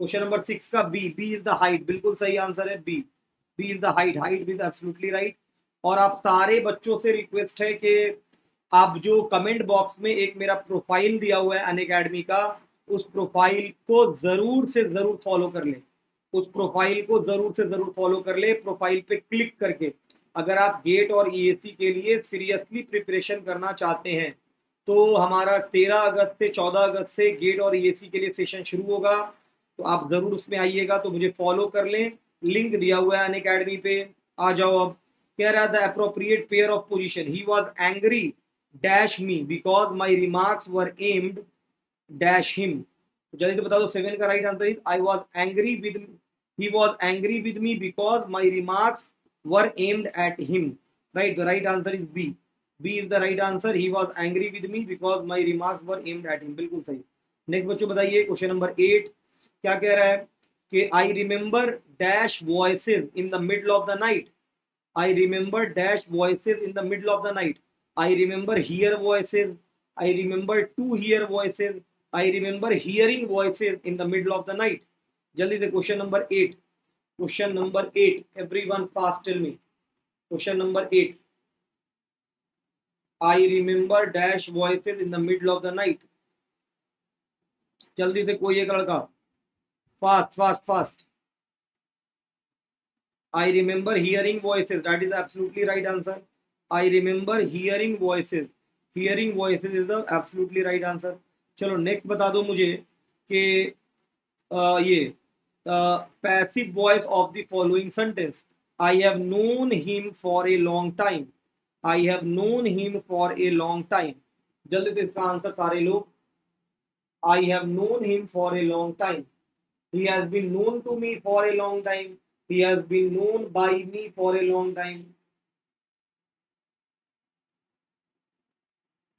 क्वेश्चन नंबर सिक्स का B, B is the height, बिल्कुल सही आंसर है B, B is the height, height is absolutely right. और आप सारे बच्चों से रिक्वेस्ट है कि आप जो कमेंट बॉक्स में एक मेरा प्रोफाइल दिया हुआ है अनअकैडमी का, उस प्रोफाइल को जरूर से जरूर फॉलो कर लें, उस प्रोफाइल को जरूर से जरूर फॉलो कर ले, प्रोफाइल पे क्लिक करके। अगर आप गेट और ईएसी के लिए सीरियसली प्रिपरेशन करना चाहते हैं तो हमारा तेरह अगस्त से चौदह अगस्त से गेट और ईएसी के लिए सेशन शुरू होगा, तो आप जरूर उसमें आइएगा, तो मुझे फॉलो कर लें, लिंक दिया हुआ है अनअकैडमी पे, आ जाओ। अब कह रहा था appropriate pair of position, he was angry dash me because my remarks were aimed dash him, जल्दी से बता दो। सेवन का right answer is I was angry with, he was angry with me because my remarks were aimed at him, right, the right answer is B, B is the right answer, he was angry with me because my remarks were aimed at him, बिल्कुल सही। Next बच्चों बताइए question number eight क्या कह रहा है कि I remember dash voices in the middle of the night, I remember dash voices in the middle of the night, I remember hear voices, I remember to hear voices, I remember hearing voices in the middle of the night. जल्दी से question number eight, question number eight, everyone fast tell me. Question number eight, I remember dash voices in the middle of the night. जल्दी से कोई एक लड़का fast fast fast. I remember hearing voices. That is absolutely right answer. I remember hearing voices. Hearing voices is the absolutely right answer. चलो next बता दो मुझे कि ये passive voice of the following sentence, I have known him for a long time, I have known him for a long time, जल्दी से इसका answer सारे लोग, I have known him for a long time, he has been known to me for a long time, he has been known by me for a long time,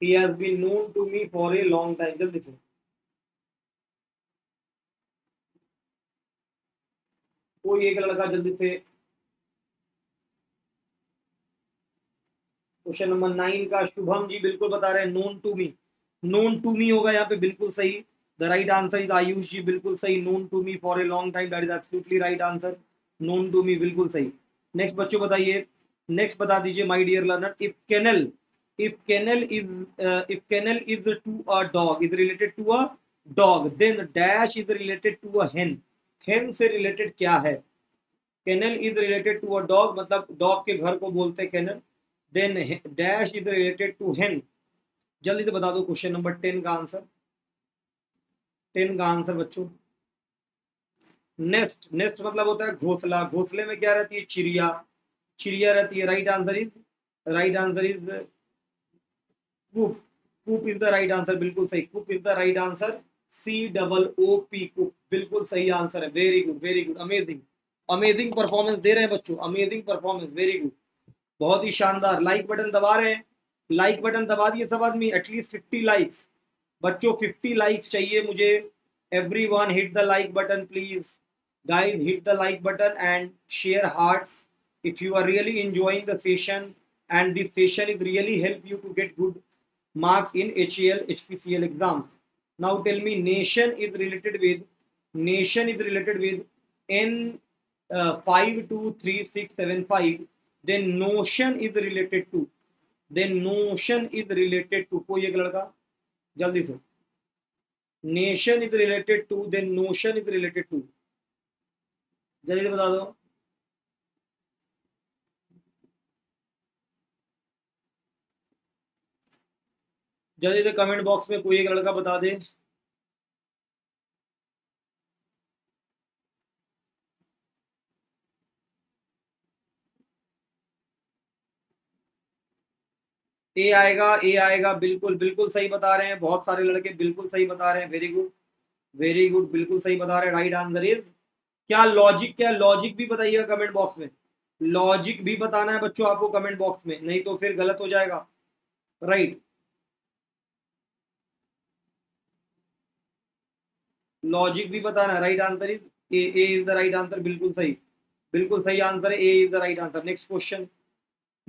he has been known to me for a long time. जल्दी से कोई एक लड़का जल्दी से question number nine का शुभम जी बिल्कुल बता रहे हैं known to me, known to me होगा यहाँ पे, बिल्कुल सही, the right answer is Ayush जी, बिल्कुल सही, known to me for a long time, that is absolutely right answer, known to me, बिल्कुल सही। नेक्स्ट बच्चों बताइए, नेक्स्ट बता दीजिए my dear learner, if kennel, if kennel is uh, if kennel is to a dog is related to a dog, then dash is related to a hen, hen से related क्या है, kennel is related to a dog मतलब dog के घर को बोलते हैं kennel, then dash is related to hen, जल्दी से बता दो क्वेश्चन नंबर टेन का आंसर, टेन का आंसर बच्चों। नेस्ट, नेस्ट मतलब होता है घोंसला, घोंसले में क्या रहती है, चिड़िया, चिड़िया रहती है, right answer is, right answer is Coop, coop is the right answer, बिल्कुल सही, coop is the right answer, C double O P, coop, बिल्कुल सही आंसर है, very good, very good, amazing, amazing performance दे रहे हैं बच्चों, amazing परफॉर्मेंस, very good, बहुत ही शानदार, लाइक बटन दबा रहे हैं, लाइक बटन दबा दिए सब आदमी, एटलीस्ट फिफ्टी लाइक्स बच्चों, फिफ्टी लाइक्स चाहिए मुझे, everyone hit the like button please guys, hit the like button and share hearts if you are really enjoying the session and this session is really help you to get good marks in H A L, H P C L exams. Now tell me, nation is related with nation is related with N uh, five two three six seven five. Then notion is related to then notion is related to कोई एक लड़का जल्दी से nation is related to then notion is related to जल्दी से बता दो। जल्दी से कमेंट बॉक्स में कोई एक लड़का बता दे। ए आएगा ए आएगा बिल्कुल बिल्कुल सही बता रहे हैं बहुत सारे लड़के, बिल्कुल सही बता रहे हैं। वेरी गुड वेरी गुड बिल्कुल सही बता रहे हैं। राइट आंसर इज क्या लॉजिक क्या लॉजिक भी बताइएगा कमेंट बॉक्स में। लॉजिक भी बताना है बच्चों आपको कमेंट बॉक्स में, नहीं तो फिर गलत हो जाएगा। राइट, लॉजिक भी बताना है। Right answer is A, A is the right answer. बिल्कुल सही बिल्कुल सही आंसर है, A is the right answer. Next question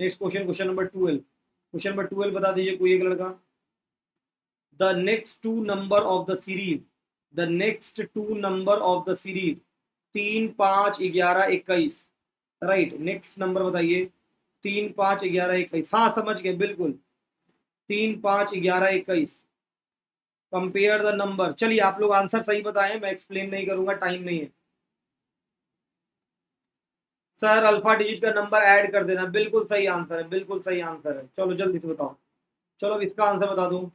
next question question number twelve question number twelve बता दीजिए कोई एक लड़का। The next two number of the series the next two number of the series तीन पाँच ग्यारह इक्कीस। राइट, नेक्स्ट नंबर बताइए तीन पाँच ग्यारह इक्कीस। हाँ समझ गए, बिल्कुल तीन पाँच ग्यारह इक्कीस। Compare the number. चलिए आप लोग आंसर सही बताएं, मैं एक्सप्लेन नहीं करूंगा, टाइम नहीं है। सर अल्फा डिजिट का नंबर ऐड कर देना, बिल्कुल सही आंसर है बिल्कुल सही आंसर है। चलो जल्दी से बताओ, चलो इसका आंसर बता दूं।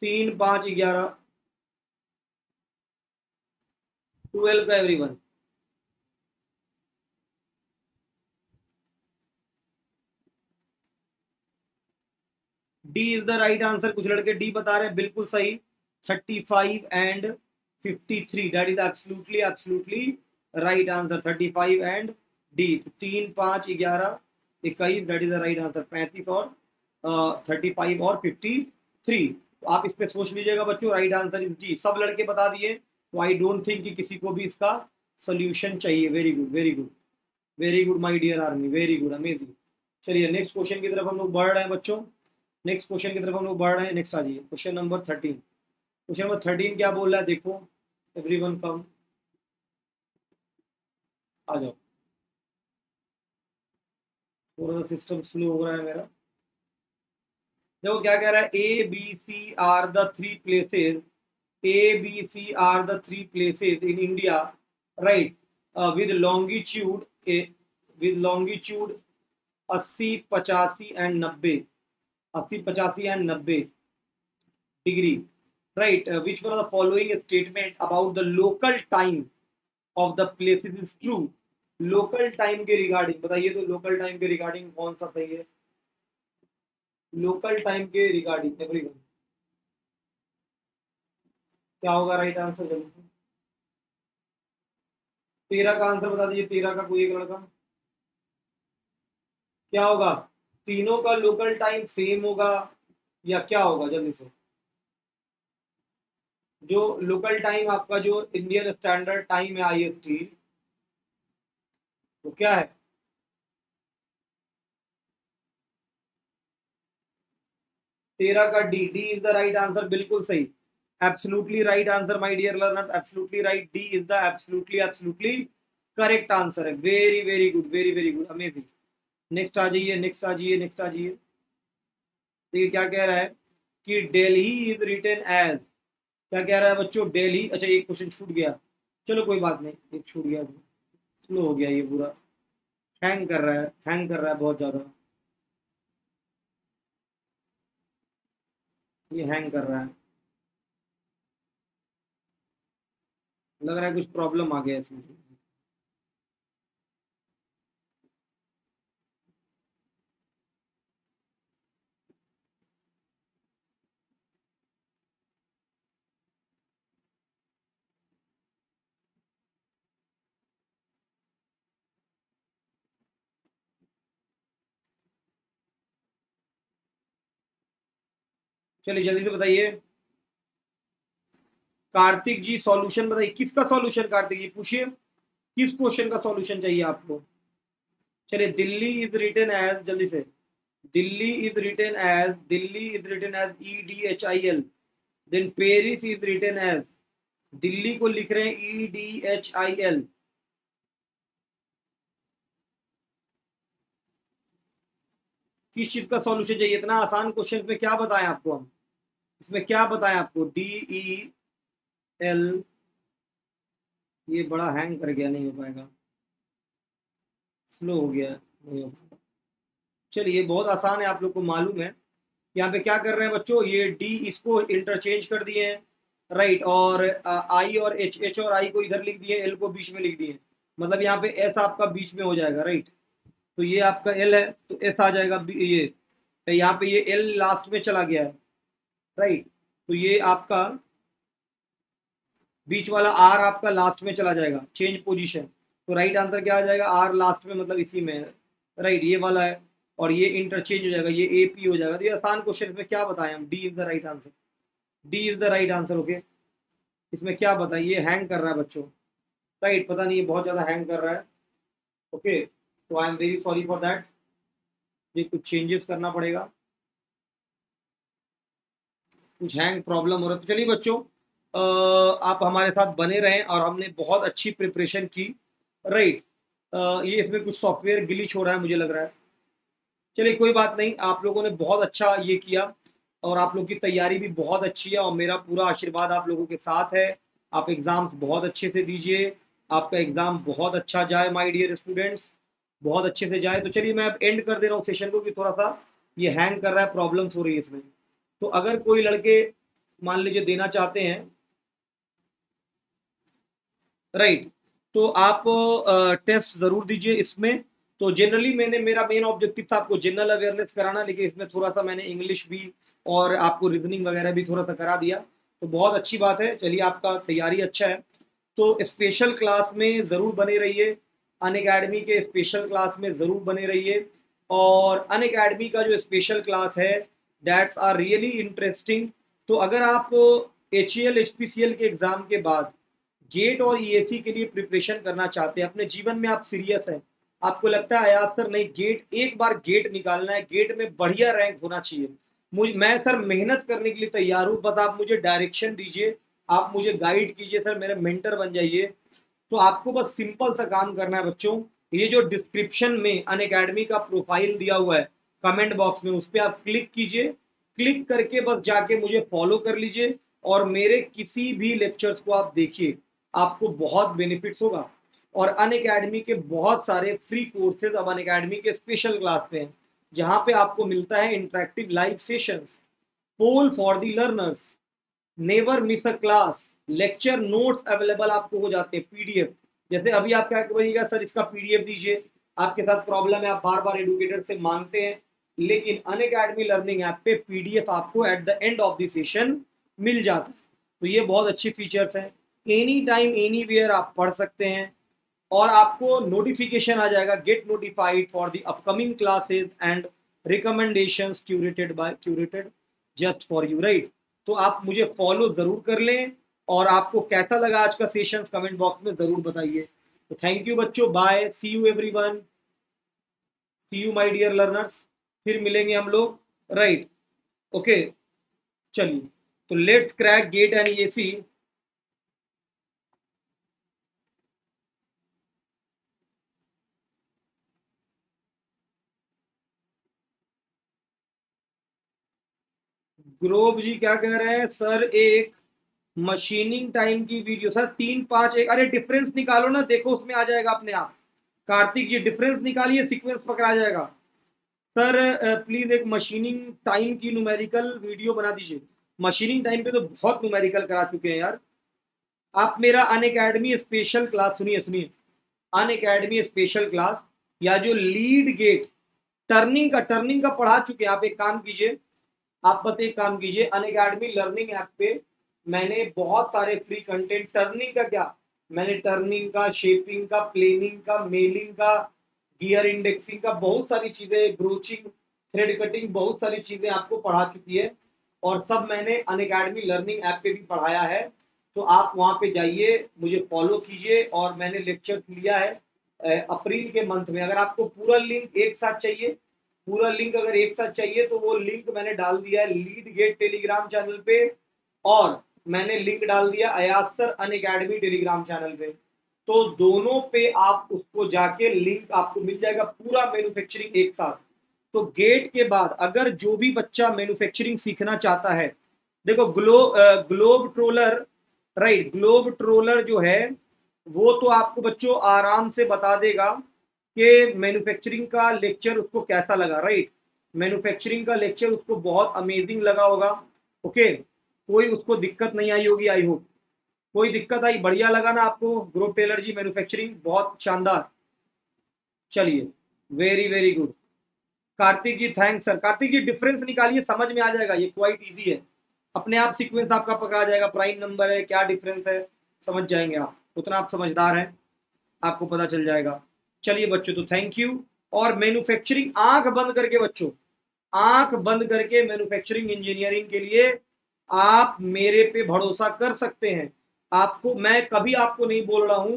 तीन पाँच ग्यारह ट्वेल्व का everyone. D is the right answer. कुछ लड़के डी बता रहे हैं, बिल्कुल सही। Thirty five and fifty three that is absolutely absolutely right answer. Thirty five and D तीन पाँच ग्यारह इक्कीस that is the right answer. पैंतीस और थर्टी फाइव और फिफ्टी थ्री आप इस पर सोच लीजिएगा बच्चों। Right answer is D. सब लड़के बता दिए तो आई डोंट थिंक कि किसी को भी इसका सोल्यूशन चाहिए। Very good very good very good my dear army, very good amazing. चलिए नेक्स्ट क्वेश्चन की तरफ हम लोग बढ़ रहे हैं बच्चों। नेक्स्ट क्वेश्चन की तरफ हम लोग बढ़ रहे हैं। नेक्स्ट आ जाइए question number thirteen. Question number thirteen क्या बोल रहा है देखो। एवरीवन कम आ जाओ, थोड़ा सा सिस्टम स्लो हो रहा है मेरा। देखो क्या कह रहा है। A B C are the three places A B C are the three places in India right with longitude with longitude अस्सी पचासी एंड नब्बे अस्सी पचासी एंड नब्बे degree right. Which one of the following statement about the local time of the places is true. Local time के regarding बताइए तो local time के रिगार्डिंग कौन सा सही है। लोकल टाइम के रिगार्डिंग एवरीवन क्या होगा राइट आंसर। जल्दी से तेरह का आंसर बता दीजिए। तेरह का कोई एक लड़का क्या होगा। तीनों का लोकल टाइम सेम होगा या क्या होगा जल्दी से। जो लोकल टाइम आपका जो इंडियन स्टैंडर्ड टाइम है आई एस टी वो क्या है। तेरह का D D is the right answer. बिल्कुल सही absolutely right answer my dear learners. Absolutely right D is the absolutely absolutely correct answer है। Very very good very very good amazing. Next आ जाइए नेक्स्ट आ जाइए नेक्स्ट आ जाइए। देखिए क्या कह रहा है कि दिल्ली इज रिटन एज क्या कह रहा है बच्चों। दिल्ली अच्छा एक क्वेश्चन छूट गया, चलो कोई बात नहीं एक छूट गया। स्लो हो गया ये पूरा, हैंग कर रहा है हैंग कर रहा है बहुत ज़्यादा ये हैंग कर रहा है। लग रहा है कुछ प्रॉब्लम आ गया इसमें। चलिए जल्दी से बताइए कार्तिक जी। सॉल्यूशन बताइए किसका सॉल्यूशन कार्तिक जी, पूछिए किस क्वेश्चन का सॉल्यूशन चाहिए आपको। चलिए दिल्ली इज रिटन एज जल्दी से Delhi is written as Delhi is written as E D H I L. Then Paris is written as Delhi को लिख रहे हैं E D H I L. किस चीज का सॉल्यूशन चाहिए? इतना आसान क्वेश्चन में क्या बताएं आपको हम, इसमें क्या बताएं आपको. डी ई एल ये बड़ा हैंग कर गया, नहीं हो पाएगा, स्लो हो गया, नहीं हो पाएगा. चलिए बहुत आसान है, आप लोग को मालूम है. यहाँ पे क्या कर रहे हैं बच्चों, ये डी इसको इंटरचेंज कर दिए हैं राइट, और आई और एच एच और आई को इधर लिख दिए, एल को बीच में लिख दिए, मतलब यहाँ पे एस आपका बीच में हो जाएगा राइट. तो ये आपका एल है तो एस आ जाएगा, ये यहाँ पे ये एल लास्ट में चला गया है राइट. तो ये आपका बीच वाला आर आपका लास्ट में चला जाएगा, चेंज पोजीशन. तो राइट आंसर क्या आ जाएगा, आर लास्ट में, मतलब इसी में राइट, ये वाला है और ये इंटरचेंज हो जाएगा, ये ए पी हो जाएगा. तो ये आसान क्वेश्चन में क्या बताएं हम, D is the right answer, D is the right answer. Okay इसमें क्या बताएं, ये हैंग कर रहा है बच्चों राइट, पता नहीं बहुत ज़्यादा हैंग कर रहा है. ओके तो I am very sorry for that, ये कुछ चेंजेस करना पड़ेगा, कुछ हैंग प्रॉब्लम हो रहा है. तो चलिए बच्चों आप हमारे साथ बने रहें, और हमने बहुत अच्छी प्रिपरेशन की राइट. ये इसमें कुछ सॉफ्टवेयर ग्लिच हो रहा है मुझे लग रहा है. चलिए कोई बात नहीं, आप लोगों ने बहुत अच्छा ये किया और आप लोग की तैयारी भी बहुत अच्छी है, और मेरा पूरा आशीर्वाद आप लोगों के साथ है. आप एग्ज़ाम्स बहुत अच्छे से दीजिए, आपका एग्ज़ाम बहुत अच्छा जाए माय डियर स्टूडेंट्स, बहुत अच्छे से जाए. तो चलिए मैं अब एंड कर दे रहा हूँ सेशन को, कि थोड़ा सा ये हैंग कर रहा है, प्रॉब्लम्स हो रही है इसमें. तो अगर कोई लड़के मान लीजिए देना चाहते हैं राइट, तो आप टेस्ट ज़रूर दीजिए इसमें. तो जनरली मैंने, मेरा मेन ऑब्जेक्टिव था आपको जनरल अवेयरनेस कराना, लेकिन इसमें थोड़ा सा मैंने इंग्लिश भी और आपको रीजनिंग वगैरह भी थोड़ा सा करा दिया, तो बहुत अच्छी बात है. चलिए आपका तैयारी अच्छा है, तो स्पेशल क्लास में ज़रूर बने रहिए, अनअकैडमी के स्पेशल क्लास में ज़रूर बने रहिए. और अनअकैडमी का जो स्पेशल क्लास है दैट्स आर रियली इंटरेस्टिंग. तो अगर आप H A L H P C L के एग्ज़ाम के बाद गेट और ई ए सी के लिए प्रिपरेशन करना चाहते हैं, अपने जीवन में आप सीरियस हैं, आपको लगता है यार सर नहीं गेट, एक बार गेट निकालना है, गेट में बढ़िया रैंक होना चाहिए, मुझे मैं सर मेहनत करने के लिए तैयार हूँ, बस आप मुझे डायरेक्शन दीजिए, आप मुझे गाइड कीजिए सर, मेरे मेंटर बन जाइए. तो आपको बस सिंपल सा काम करना है बच्चों, ये जो डिस्क्रिप्शन में अनअकैडमी का प्रोफाइल दिया हुआ है कमेंट बॉक्स में, उस पर आप क्लिक कीजिए, क्लिक करके बस जाके मुझे फॉलो कर लीजिए, और मेरे किसी भी लेक्चर्स को आप देखिए, आपको बहुत बेनिफिट्स होगा. और अनअकैडमी के बहुत सारे फ्री कोर्सेज अब अनअकैडमी के स्पेशल क्लास पे हैं, जहाँ पे आपको मिलता है interactive live sessions, poll for the learners, never miss a class, lecture notes available आपको हो जाते हैं पीडीएफ. जैसे अभी आप क्या करिएगा सर इसका पीडीएफ दीजिए, आपके साथ प्रॉब्लम है, आप बार बार एडुकेटर से मांगते हैं, लेकिन अनअकैडमी लर्निंग ऐप पे पीडीएफ आपको at the end of the session मिल जाता है. तो ये बहुत अच्छी फीचर्स हैं, एनी टाइम एनी वेयर आप पढ़ सकते हैं, और आपको नोटिफिकेशन आ जाएगा get notified for the upcoming classes and recommendations curated by curated just for you right. तो आप मुझे फॉलो ज़रूर कर लें, और आपको कैसा लगा आज का सेशन कमेंट बॉक्स में ज़रूर बताइए. तो थैंक यू बच्चों, bye, see you everyone, see you my dear learners, फिर मिलेंगे हम लोग राइट. ओके चलिए तो let's crack gate and EAC. Grove ji क्या कह रहे हैं सर एक मशीनिंग टाइम की वीडियो सर तीन पाँच एक, अरे डिफरेंस निकालो ना, देखो उसमें आ जाएगा अपने आप. कार्तिक जी डिफरेंस निकालिए, सीक्वेंस पकड़ा जाएगा. सर प्लीज़ एक मशीनिंग टाइम की न्यूमेरिकल वीडियो बना दीजिए. मशीनिंग टाइम पे तो बहुत न्यूमेरिकल करा चुके हैं यार आप. मेरा अनअकैडमी स्पेशल क्लास सुनिए सुनिए अनअकैडमी स्पेशल क्लास या जो लीड गेट टर्निंग का टर्निंग का पढ़ा चुके हैं आप. एक काम कीजिए, आप बस एक काम कीजिए, अनअकैडमी लर्निंग ऐप पे मैंने बहुत सारे फ्री कंटेंट टर्निंग का, क्या मैंने टर्निंग का, शेपिंग का, प्लेनिंग का, मेलिंग का, गियर इंडेक्सिंग का, बहुत सारी चीज़ें, ब्रोचिंग, थ्रेड कटिंग, बहुत सारी चीज़ें आपको पढ़ा चुकी है, और सब मैंने अनअकैडमी लर्निंग ऐप पे भी पढ़ाया है. तो आप वहाँ पे जाइए, मुझे फॉलो कीजिए, और मैंने लेक्चर्स लिया है अप्रैल के मंथ में. अगर आपको पूरा लिंक एक साथ चाहिए, पूरा लिंक अगर एक साथ चाहिए तो वो लिंक मैंने डाल दिया है लीड गेट टेलीग्राम चैनल पे, और मैंने लिंक डाल दिया Ayaz sir Unacademy Telegram channel पे। तो दोनों पे आप उसको जाके लिंक आपको मिल जाएगा पूरा मैन्युफैक्चरिंग एक साथ। तो गेट के बाद अगर जो भी बच्चा मैन्युफैक्चरिंग सीखना चाहता है, देखो ग्लो globe troller right globe troller जो है वो तो आपको बच्चों आराम से बता देगा कि मैन्युफैक्चरिंग का लेक्चर उसको कैसा लगा, राइट। मैन्युफैक्चरिंग का लेक्चर उसको बहुत अमेजिंग लगा होगा, ओके। कोई उसको दिक्कत नहीं आई होगी, आई होप कोई दिक्कत आई, बढ़िया लगा ना आपको ग्रोथ टेलर जी मैन्युफैक्चरिंग, बहुत शानदार। चलिए very very good Kartik ji, thanks sir. Kartik ji difference निकालिए, समझ में आ जाएगा, ये क्वाइट ईजी है, अपने आप सिक्वेंस आपका पकड़ा जाएगा, प्राइम नंबर है क्या डिफरेंस है समझ जाएंगे आप, उतना आप समझदार हैं आपको पता चल जाएगा। चलिए बच्चों तो थैंक यू। और मैन्युफैक्चरिंग आंख बंद करके बच्चों, आंख बंद करके मैन्युफैक्चरिंग इंजीनियरिंग के लिए आप मेरे पे भरोसा कर सकते हैं। आपको मैं कभी आपको नहीं बोल रहा हूं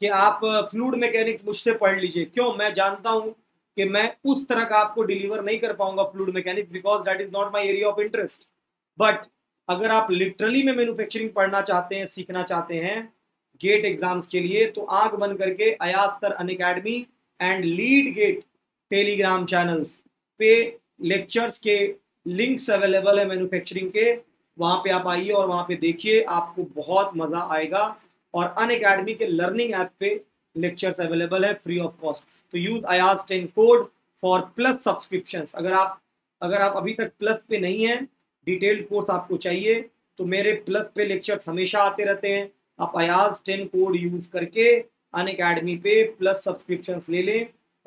कि आप फ्लूइड मैकेनिक्स मुझसे पढ़ लीजिए, क्यों, मैं जानता हूं कि मैं उस तरह का आपको डिलीवर नहीं कर पाऊंगा fluid mechanics, because that is not my area of interest. But अगर आप लिटरली में मैन्युफैक्चरिंग पढ़ना चाहते हैं, सीखना चाहते हैं गेट एग्जाम्स के लिए, तो आंख बंद करके Ayaz sir Unacademy and lead gate Telegram channels पे लेक्चर्स के लिंक्स अवेलेबल है मैन्युफैक्चरिंग के, वहाँ पे आप आइए और वहाँ पे देखिए, आपको बहुत मज़ा आएगा। और अनअकैडमी के लर्निंग ऐप पे लेक्चर्स अवेलेबल है फ्री ऑफ कॉस्ट। तो use Ayaz ten code for plus subscriptions. अगर आप अगर आप अभी तक प्लस पे नहीं हैं, डिटेल्ड कोर्स आपको चाहिए, तो मेरे प्लस पे लेक्चर्स हमेशा आते रहते हैं। आप अयाज टेन कोड यूज करके अनअकैडमी पे प्लस सब्सक्रिप्शंस ले लें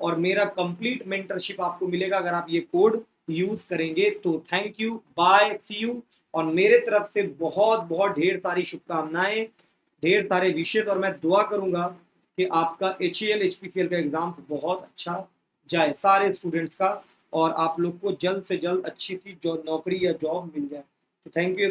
और मेरा कंप्लीट मेंटरशिप आपको मिलेगा अगर आप ये कोड यूज करेंगे तो। Thank you, bye, see you. और मेरे तरफ से बहुत बहुत ढेर सारी शुभकामनाएं, ढेर सारे विशेष, और मैं दुआ करूंगा कि आपका H A L H P C L का एग्जाम बहुत अच्छा जाए सारे स्टूडेंट्स का, और आप लोग को जल्द से जल्द अच्छी सी नौकरी या जॉब मिल जाए। तो थैंक यू।